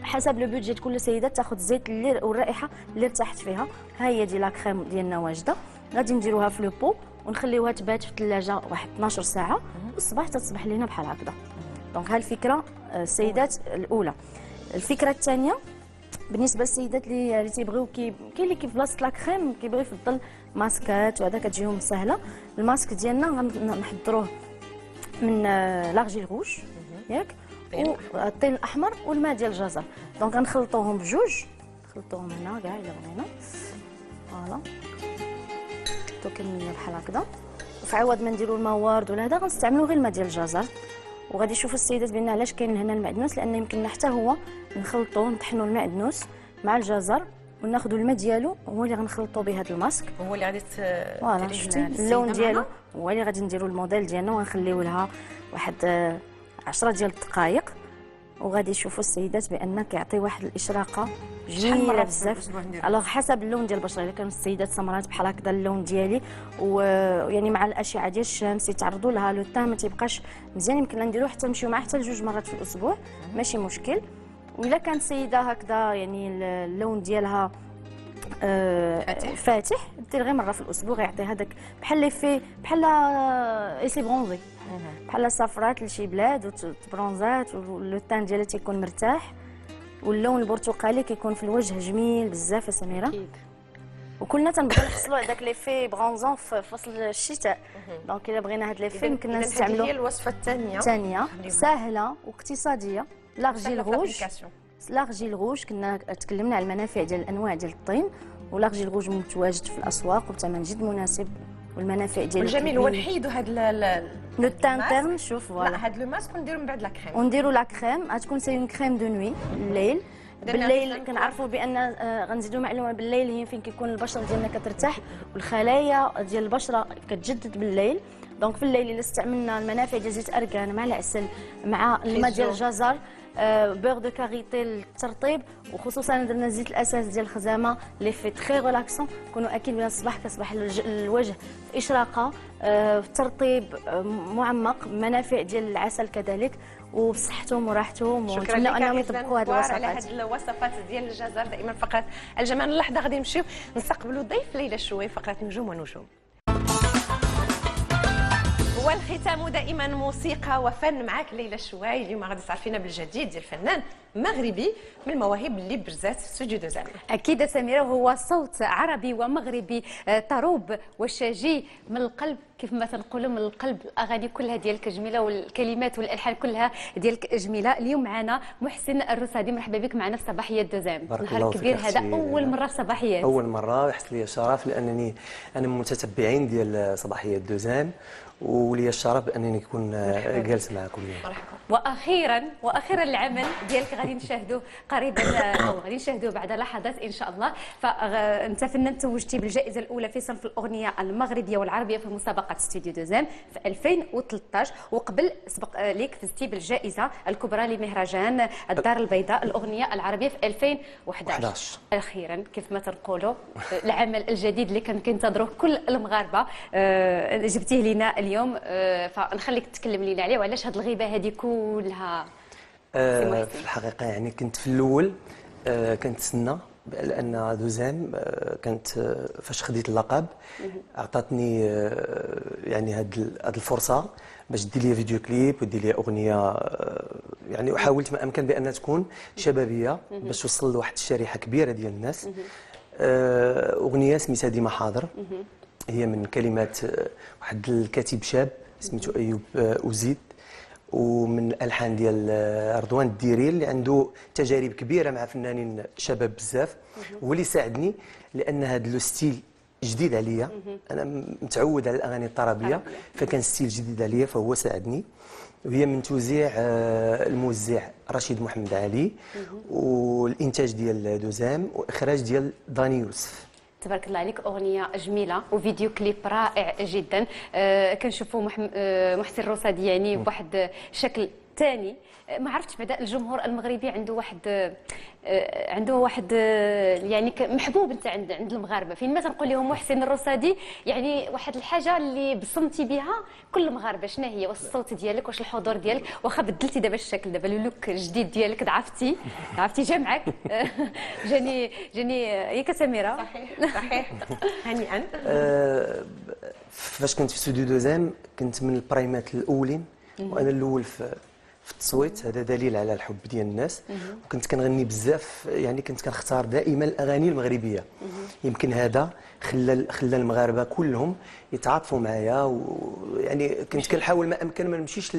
حسب لو بودجيت كل سيده تاخذ الزيت اللي والرائحه اللي ارتاحت فيها. ها هي دي لا كريم ديالنا واجده، غادي نديروها في لو بو ونخليوها تبات في الثلاجه واحد 12 ساعه والصباح تتصبح لينا بحال هكذا. دونك ها الفكره السيدات الاولى. الفكره الثانيه بالنسبه للسيدات اللي تيبغيو كاين اللي كيف بلاصه لا كريم كيبغي يفضل ماسكات وهذا كتجيهم سهله. الماسك ديالنا غنحضروه من لاغجيل روج ياك والطين الاحمر والماء ديال الجزر. دونك غنخلطوهم بجوج، نخلطوهم هنا كاع الا بغينا فوالا كميه بحال هكذا. وفي عوض ما نديرو الماء وارد ولا هذا غنستعملو غير الماء ديال الجزر. وغادي يشوفوا السيدات بان علاش كاين هنا المعدنوس، لان يمكننا حتى هو نخلطوه نطحنوا المعدنوس مع الجزر وناخذوا الماء ديالو هو اللي غنخلطوا به هذا الماسك، هو اللي غادي تدير اللون ديالو، هو اللي غادي نديروا الموديل ديالنا وغنخليو لها واحد 10 ديال الدقائق. وغادي يشوفوا السيدات بان كيعطي واحد الاشراقه جميله بزاف. الوغ حسب اللون ديال البشره، الا كانوا السيدات سمرات بحال هكذا اللون ديالي ويعني مع الاشعه ديال الشمس يتعرضوا لها لو تان ما تيبقاش مزيان، يمكننا نديروه حتى نمشيو معاه حتى ل2 مرات في الاسبوع ماشي مشكل. وإلا كانت سيده هكذا يعني اللون ديالها فاتح دير غير مره في الاسبوع غيعطي هذاك بحال لي في بحال ايسي برونزي بحال سافرات لشي بلاد وتبرونزات ولو تان ديالها تيكون مرتاح واللون البرتقالي كيكون في الوجه جميل بزاف يا سميره. اكيد وكلنا تنبغيو نحصلوا على داك لي في برونزون في فصل الشتاء. دونك الا بغينا هاد لي في يمكننا نستعملوه. هي الوصفه الثانيه سهله واقتصاديه، لاغجيل روج. لاغجيل روج كنا تكلمنا على المنافع ديال الانواع ديال الطين، ولاغجيل روج متواجد في الاسواق وبثمن جد مناسب والمنافع ديالو. الجميل هو نحيدو هاد لو تانترن شوف فوالا هاد لو ماسك ونديرو من بعد لا كريم، ونديرو لا كريم غتكون سي اون كريم دو نوي الليل. بالليل كنعرفوا بان غنزيدو معلومه بالليل هي فين كيكون البشره ديالنا كترتاح والخلايا ديال البشره كتجدد بالليل. دونك في الليل الا استعملنا المنافع ديال زيت الاركان مع العسل مع الماء ديال الجزر بور دو كاريتي للترطيب، وخصوصا درنا زيت الاساس ديال الخزامه لي في تري ريلاكسون، كونوا اكيد من الصباح كصباح الوجه في اشراقه في ترطيب معمق، منافع ديال العسل كذلك وصحتهم وراحتهم. ونتمنى انهم يطبقوا هذه الوصفات على هذه الوصفات ديال الجزر. دائما فقره الجمال اللحظه غادي نمشيو نستقبلوا الضيف ليلى الشواي فقره نجوم ونجوم. والختام دائما موسيقى وفن معك ليلى الشواي. اليوم غادي تعرفينا بالجديد ديال فنان مغربي من المواهب اللي برزات في استوديو 2m. اكيد سميره هو صوت عربي ومغربي طروب وشجي من القلب، كيف ما تنقولوا من القلب. الاغاني كلها ديالك جميله والكلمات والالحان كلها ديالك جميله. اليوم معنا محسن الرصادي، مرحبا بك معنا في صباحيات 2m. نهار كبير هذا، اول مره في صباحيات. اول مره ويحصل لي شرف لانني انا من المتتبعين ديال صباحيات 2m ولي الشرف بانني نكون جالس معكم اليوم. مرحبا. واخيرا العمل ديالك غادي نشاهدوه قريبا او غادي نشاهدوه بعد لحظات ان شاء الله. فانت فنان توجتي بالجائزه الاولى في صنف الاغنيه المغربيه والعربيه في مسابقه استوديو 2m في 2013، وقبل سبق ليك فزتي بالجائزه الكبرى لمهرجان الدار البيضاء الاغنيه العربيه في 2011. اخيرا كيف ما تنقولوا العمل الجديد اللي كان كينتظروه كل المغاربه جبتيه لينا اليوم، فنخليك تتكلم لينا عليه وعلاش هذه الغيبه هذه كلها. في الحقيقه يعني كنت في الاول كنتسنى لان 2m كانت فاش خديت اللقب عطاتني يعني هذه الفرصه باش دير لي فيديو كليب ودير لي اغنيه، يعني وحاولت ما امكن بان تكون شبابيه باش توصل لواحد الشريحه كبيره ديال الناس. اغنيه سميتها ديما حاضر، هي من كلمات واحد الكاتب شاب سميتو ايوب اوزيد، ومن الالحان ديال رضوان الديري اللي عنده تجارب كبيره مع فنانين شباب بزاف. هو اللي ساعدني لان هذا لو ستيل جديد عليا، انا متعود على الاغاني الطربيه فكان ستيل جديد عليا فهو ساعدني. وهي من توزيع الموزع رشيد محمد علي والانتاج ديال 2m واخراج ديال داني يوسف. تبارك الله عليك، اغنيه جميله وفيديو كليب رائع جدا. كنشوفوا محسن الرصادي يعني بواحد شكل ثاني. ما عرفتش بعدا الجمهور المغربي عنده واحد يعني محبوب انت عند المغاربه، فين ما تنقول لهم محسن الرصادي يعني واحد الحاجه اللي بصمتي بها كل مغاربه. شنو هي؟ واش الصوت ديالك، واش الحضور ديالك، واخا بدلتي دابا الشكل، دابا اللوك الجديد ديالك ضعفتي جا معاك. جاني يا كسميره. صحيح هنيئا. فاش كنت في استوديو 2m كنت من البرايمات الاولين وانا الاول في التصويت. هذا دليل على الحب ديال الناس. وكنت كنغني بزاف، يعني كنت كنختار دائما الاغاني المغربيه. يمكن هذا خلى المغاربه كلهم يتعاطفوا معايا، ويعني كنت كنحاول ما امكن ما نمشيش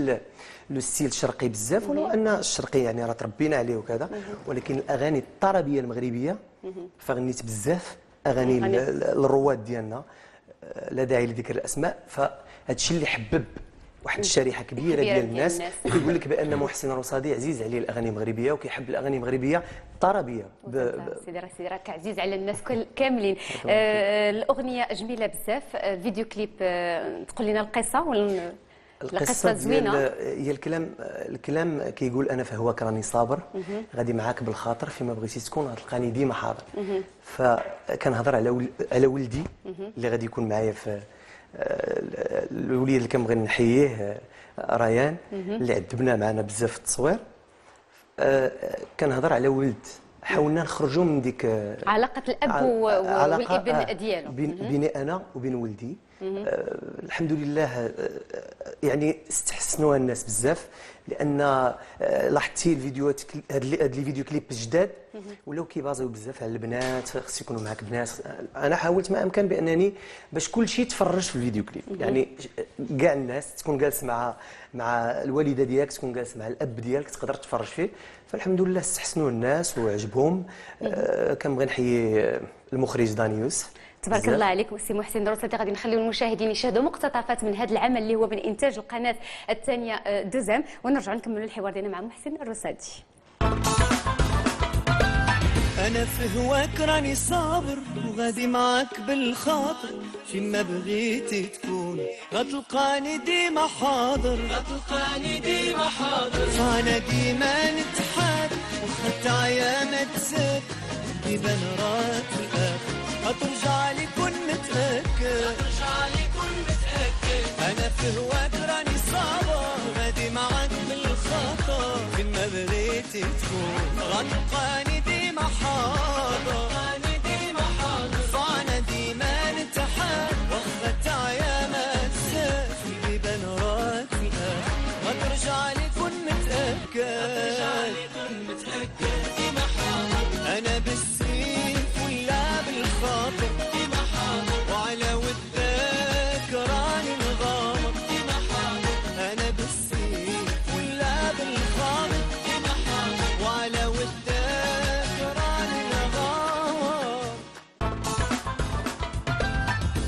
للستيل الشرقي بزاف، ولو ان الشرقي يعني راه تربينا عليه وكذا، ولكن الاغاني الطربيه المغربيه فغنيت بزاف اغاني للرواد ديالنا، لا داعي لذكر الاسماء. فهذا الشيء اللي حبب واحد الشريحه كبيره ديال الناس كيقول لك بان محسن الرصادي عزيز عليه الاغاني المغربيه وكيحب الاغاني المغربيه الطربيه. سيدي راك عزيز على الناس كاملين. الاغنيه جميله بزاف. الفيديو كليب تقول لنا القصه القصه زوينه. هي الكلام كيقول انا فهواك راني صابر، غادي معاك بالخاطر، فيما بغيتي تكون غتلقاني ديما حاضر. فكنهضر على ولدي اللي غادي يكون معايا في الوليد اللي كنبغي نحييه ريان اللي عذبنا معنا بزاف في التصوير. كنهضر على ولد حاولنا نخرجوا من ديك علاقه الاب والابن ديالو بيني انا وبين ولدي. الحمد لله يعني استحسنوها الناس بزاف، لان لاحظتي الفيديوهات هاد لي فيديو كليب الجداد ولاو كيبازيو بزاف على البنات، خص يكونوا معاك بنات. انا حاولت ما امكن بانني باش كل شيء يتفرج في الفيديو كليب، يعني كاع الناس تكون جالس مع الوالده ديالك، تكون جالس مع الاب ديالك، تقدر تتفرج فيه. فالحمد لله استحسنوه الناس وعجبهم. كنبغي نحيي المخرج داني يوسف. تبارك الله عليك سي محسن الرصادي. غادي نخليو المشاهدين يشاهدوا مقتطفات من هذا العمل اللي هو من انتاج القناه الثانيه 2m، ونرجعوا نكملوا الحوار ديالنا مع محسن الرصادي. انا في هواك راني صابر وغادي معاك بالخاطر، فيما بغيتي تكون غتلقاني ديما حاضر، غتلقاني ديما حاضر. فانا ديما نتحاد وخا تعيا ما تزاد، ديما نراك في الاخر هترجع لي كون متأكد، هترجع لي كون متأكد. أنا في هواك راني صابر، غادي معاك بالخطر، فيما بغيتي تكون غتلقاني ديما حاضر، غتلقاني ديما حاضر. فأنا ديما نتحاد وخا تعيا ما تساس، ديما نراك في الآخر هترجع لي كون متأكد، هترجع لي كون متأكد. ديما حاضر أنا بالسنين كلها بالخاطر، ديما حاضر وعلى وداك راني نغامر، ديما حاضر أنا بالسنين كلها بالخاطر، ديما حاضر وعلى وداك راني نغامر.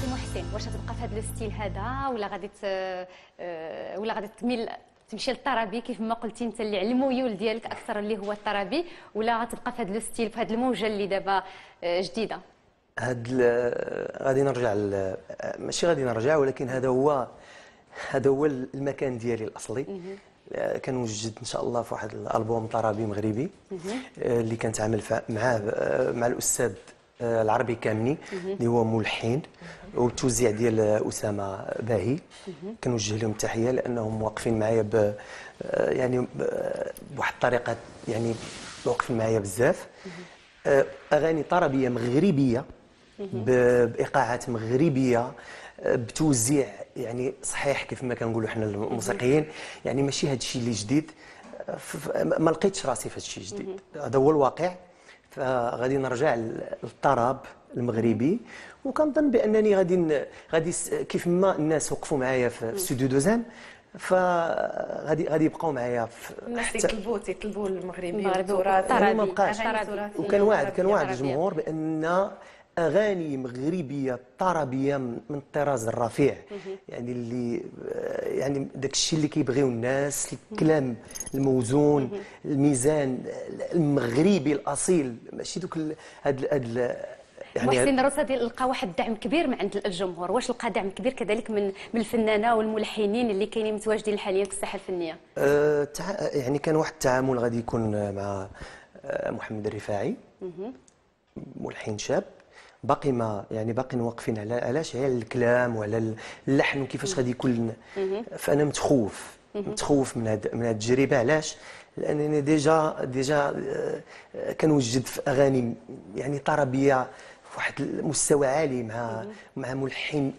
سي محسن، واش غتبقى في هذا الستيل هذا ولا غادي تميل تمشي للطربي كيف ما قلتي انت اللي على الميول ديالك اكثر اللي هو الطربي، ولا غتبقى في هذا لو ستيل في هذه الموجه اللي دابا جديده؟ غادي نرجع ماشي غادي نرجع، ولكن هذا هو المكان ديالي الاصلي. كنوجد ان شاء الله في واحد الالبوم طربي مغربي اللي كنتعامل معاه مع الاستاذ العربي الكاملي اللي هو ملحن، والتوزيع ديال اسامه باهي. كنوجه لهم التحيه لانهم واقفين معايا بواحد الطريقه، يعني واقفين معايا بزاف. اغاني طربيه مغربيه بايقاعات مغربيه بتوزيع يعني صحيح كيف ما كنقولوا حنا الموسيقيين، يعني ماشي هذا الشيء اللي جديد. ما لقيتش راسي في هذا الشيء جديد، هذا هو الواقع. فغادي نرجع للطرب المغربي، وكنظن بانني غادي كيف ما الناس وقفوا معايا في استوديو 2m فغادي يبقاو معايا. الناس تيطلبوا المغربي والتراث، ما بقاش. وكان وعد الجمهور بان اغاني مغربيه طربيه من الطراز الرفيع، يعني اللي يعني داك الشيء اللي كيبغيو الناس، الكلام الموزون، الميزان المغربي الاصيل، ماشي دوك يعني محسن الرصادي لقى واحد الدعم كبير من عند الجمهور. واش لقى دعم كبير كذلك من الفنانه والملحنين اللي كاينين متواجدين حاليا في الساحه الفنيه؟ يعني كان واحد التعامل غادي يكون مع محمد الرفاعي، ملحن شاب باقي ما يعني باقي واقفين على الكلام وعلى اللحن وكيفاش غادي يكون. فانا متخوف من هذه التجربه. علاش؟ لانني ديجا كنوجد في اغاني يعني طربيه واحد المستوى عالي مع ملحن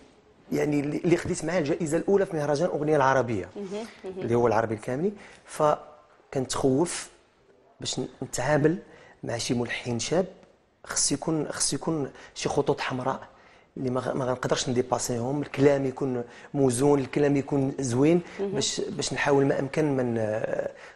يعني اللي خديت معاه الجائزه الاولى في مهرجان الاغنيه العربيه اللي هو العربي الكاملي. فكنتخوف باش نتعامل مع شي ملحن شاب، خص يكون شي خطوط حمراء اللي ما غنقدرش نديباسيهم، الكلام يكون موزون، الكلام يكون زوين باش نحاول ما امكن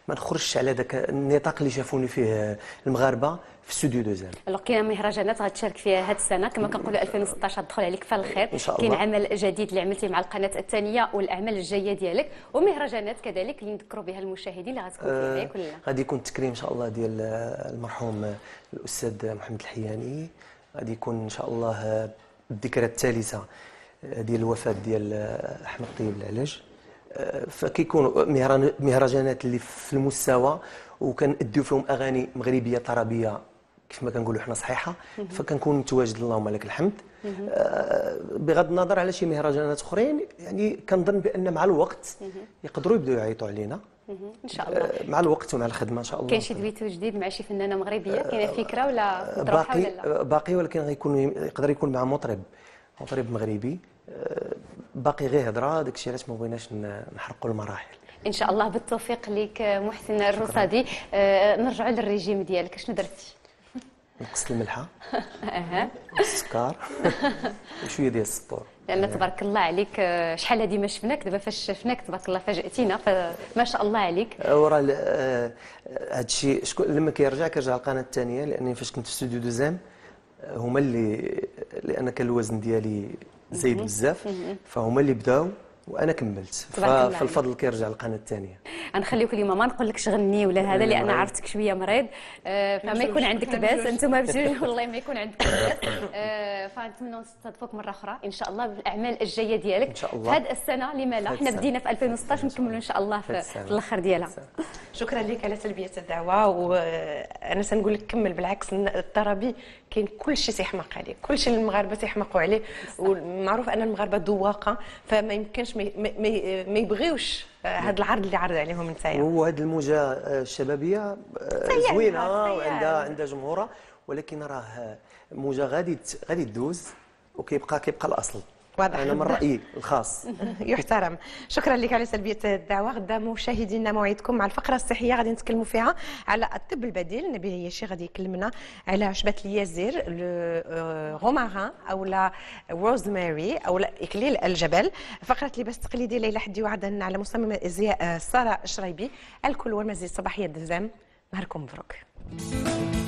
ما نخرجش على ذاك النطاق اللي شافوني فيه المغاربه في استوديو 2m. الوغ كاين مهرجانات غتشارك فيها هذه السنه كما كنقولوا 2016 تدخل عليك فالخير، كاين عمل جديد اللي عملتي مع القناه الثانيه والاعمال الجايه ديالك، ومهرجانات كذلك اللي نذكروا بها المشاهدين اللي غتكون فيها كلها. غادي يكون التكريم ان شاء الله ديال المرحوم الاستاذ محمد الحياني، غادي يكون ان شاء الله الذكرى الثالثه ديال الوفاه ديال احمد الطيب العلاج. فكيكونوا مهرجانات اللي في المستوى وكنأديو فيهم اغاني مغربيه طربيه كيف ما كنقولوا حنا صحيحه، فكنكون متواجد اللهم لك الحمد. بغض النظر على شي مهرجانات اخرين يعني كنظن بان مع الوقت يقدروا يبداو يعيطوا علينا ان شاء الله، مع الوقت ومع الخدمه ان شاء الله. كاين شي دويتو جديد مع شي فنانه مغربيه؟ كاينه فكره ولا طروحه ولا لا؟ باقي، ولكن يقدر يكون مع مطرب مغربي. باقي غير هضره، داك الشيء علاش ما بغيناش نحرقوا المراحل. ان شاء الله بالتوفيق ليك محسن الرصادي. نرجعوا للريجيم ديالك، شنو درتي؟ نقص الملحه السكر وشويه ديال السطور، لأن تبارك الله عليك شحال هذه ما شفناك، دابا فاش شفناك تبارك الله فاجأتينا، فما شاء الله عليك. وراه هذا الشيء لما كيرجع القناه الثانيه، لأنني فاش كنت في استوديو 2m هما اللي، لأن كان الوزن ديالي زايد بزاف، فهما اللي بداو وانا كملت، فالفضل كيرجع للقناه الثانيه. غنخليوك اليوم ما نقولكش غني ولا هذا لان عرفتك شويه مريض، فما يكون عندك الباس انتم بجوج، والله ما يكون عندك الباس. فنتمنوا نستضيفوك مره اخرى ان شاء الله بالاعمال الجايه ديالك ان شاء الله في هذه السنه. لما لا، حنا بدينا في 2016 نكملوا ان شاء الله في الاخر ديالها. شكرا لك على تلبيه الدعوه، وانا سنقول لك كمل بالعكس، الطربي كاين كلشي تيحماق عليه، كلشي المغاربه تيحماقوا عليه، ومعروف ان المغاربه ذواقه، فما يمكنش ما يبغيوش هذا العرض اللي عرض عليهم نتايا. هو هذه الموجه الشبابيه زوينه وعندها جمهورها، ولكن راه موجه غادي تدوز وكيبقى الاصل. واضح، انا من رايي الخاص يحترم. شكرا لك على سلبيه الدعوه. غدا مشاهدينا موعدكم مع الفقره الصحيه، غادي نتكلموا فيها على الطب البديل. نبيل عياشي غادي يكلمنا على عشبه اليازير، غومارا او روزماري او اكليل الجبل. فقره لباس تقليدي ليلى الشواي وعدا على مصممه الازياء ساره شريبي. الكل والمزيد صباحيه 2m، نهاركم مبروك.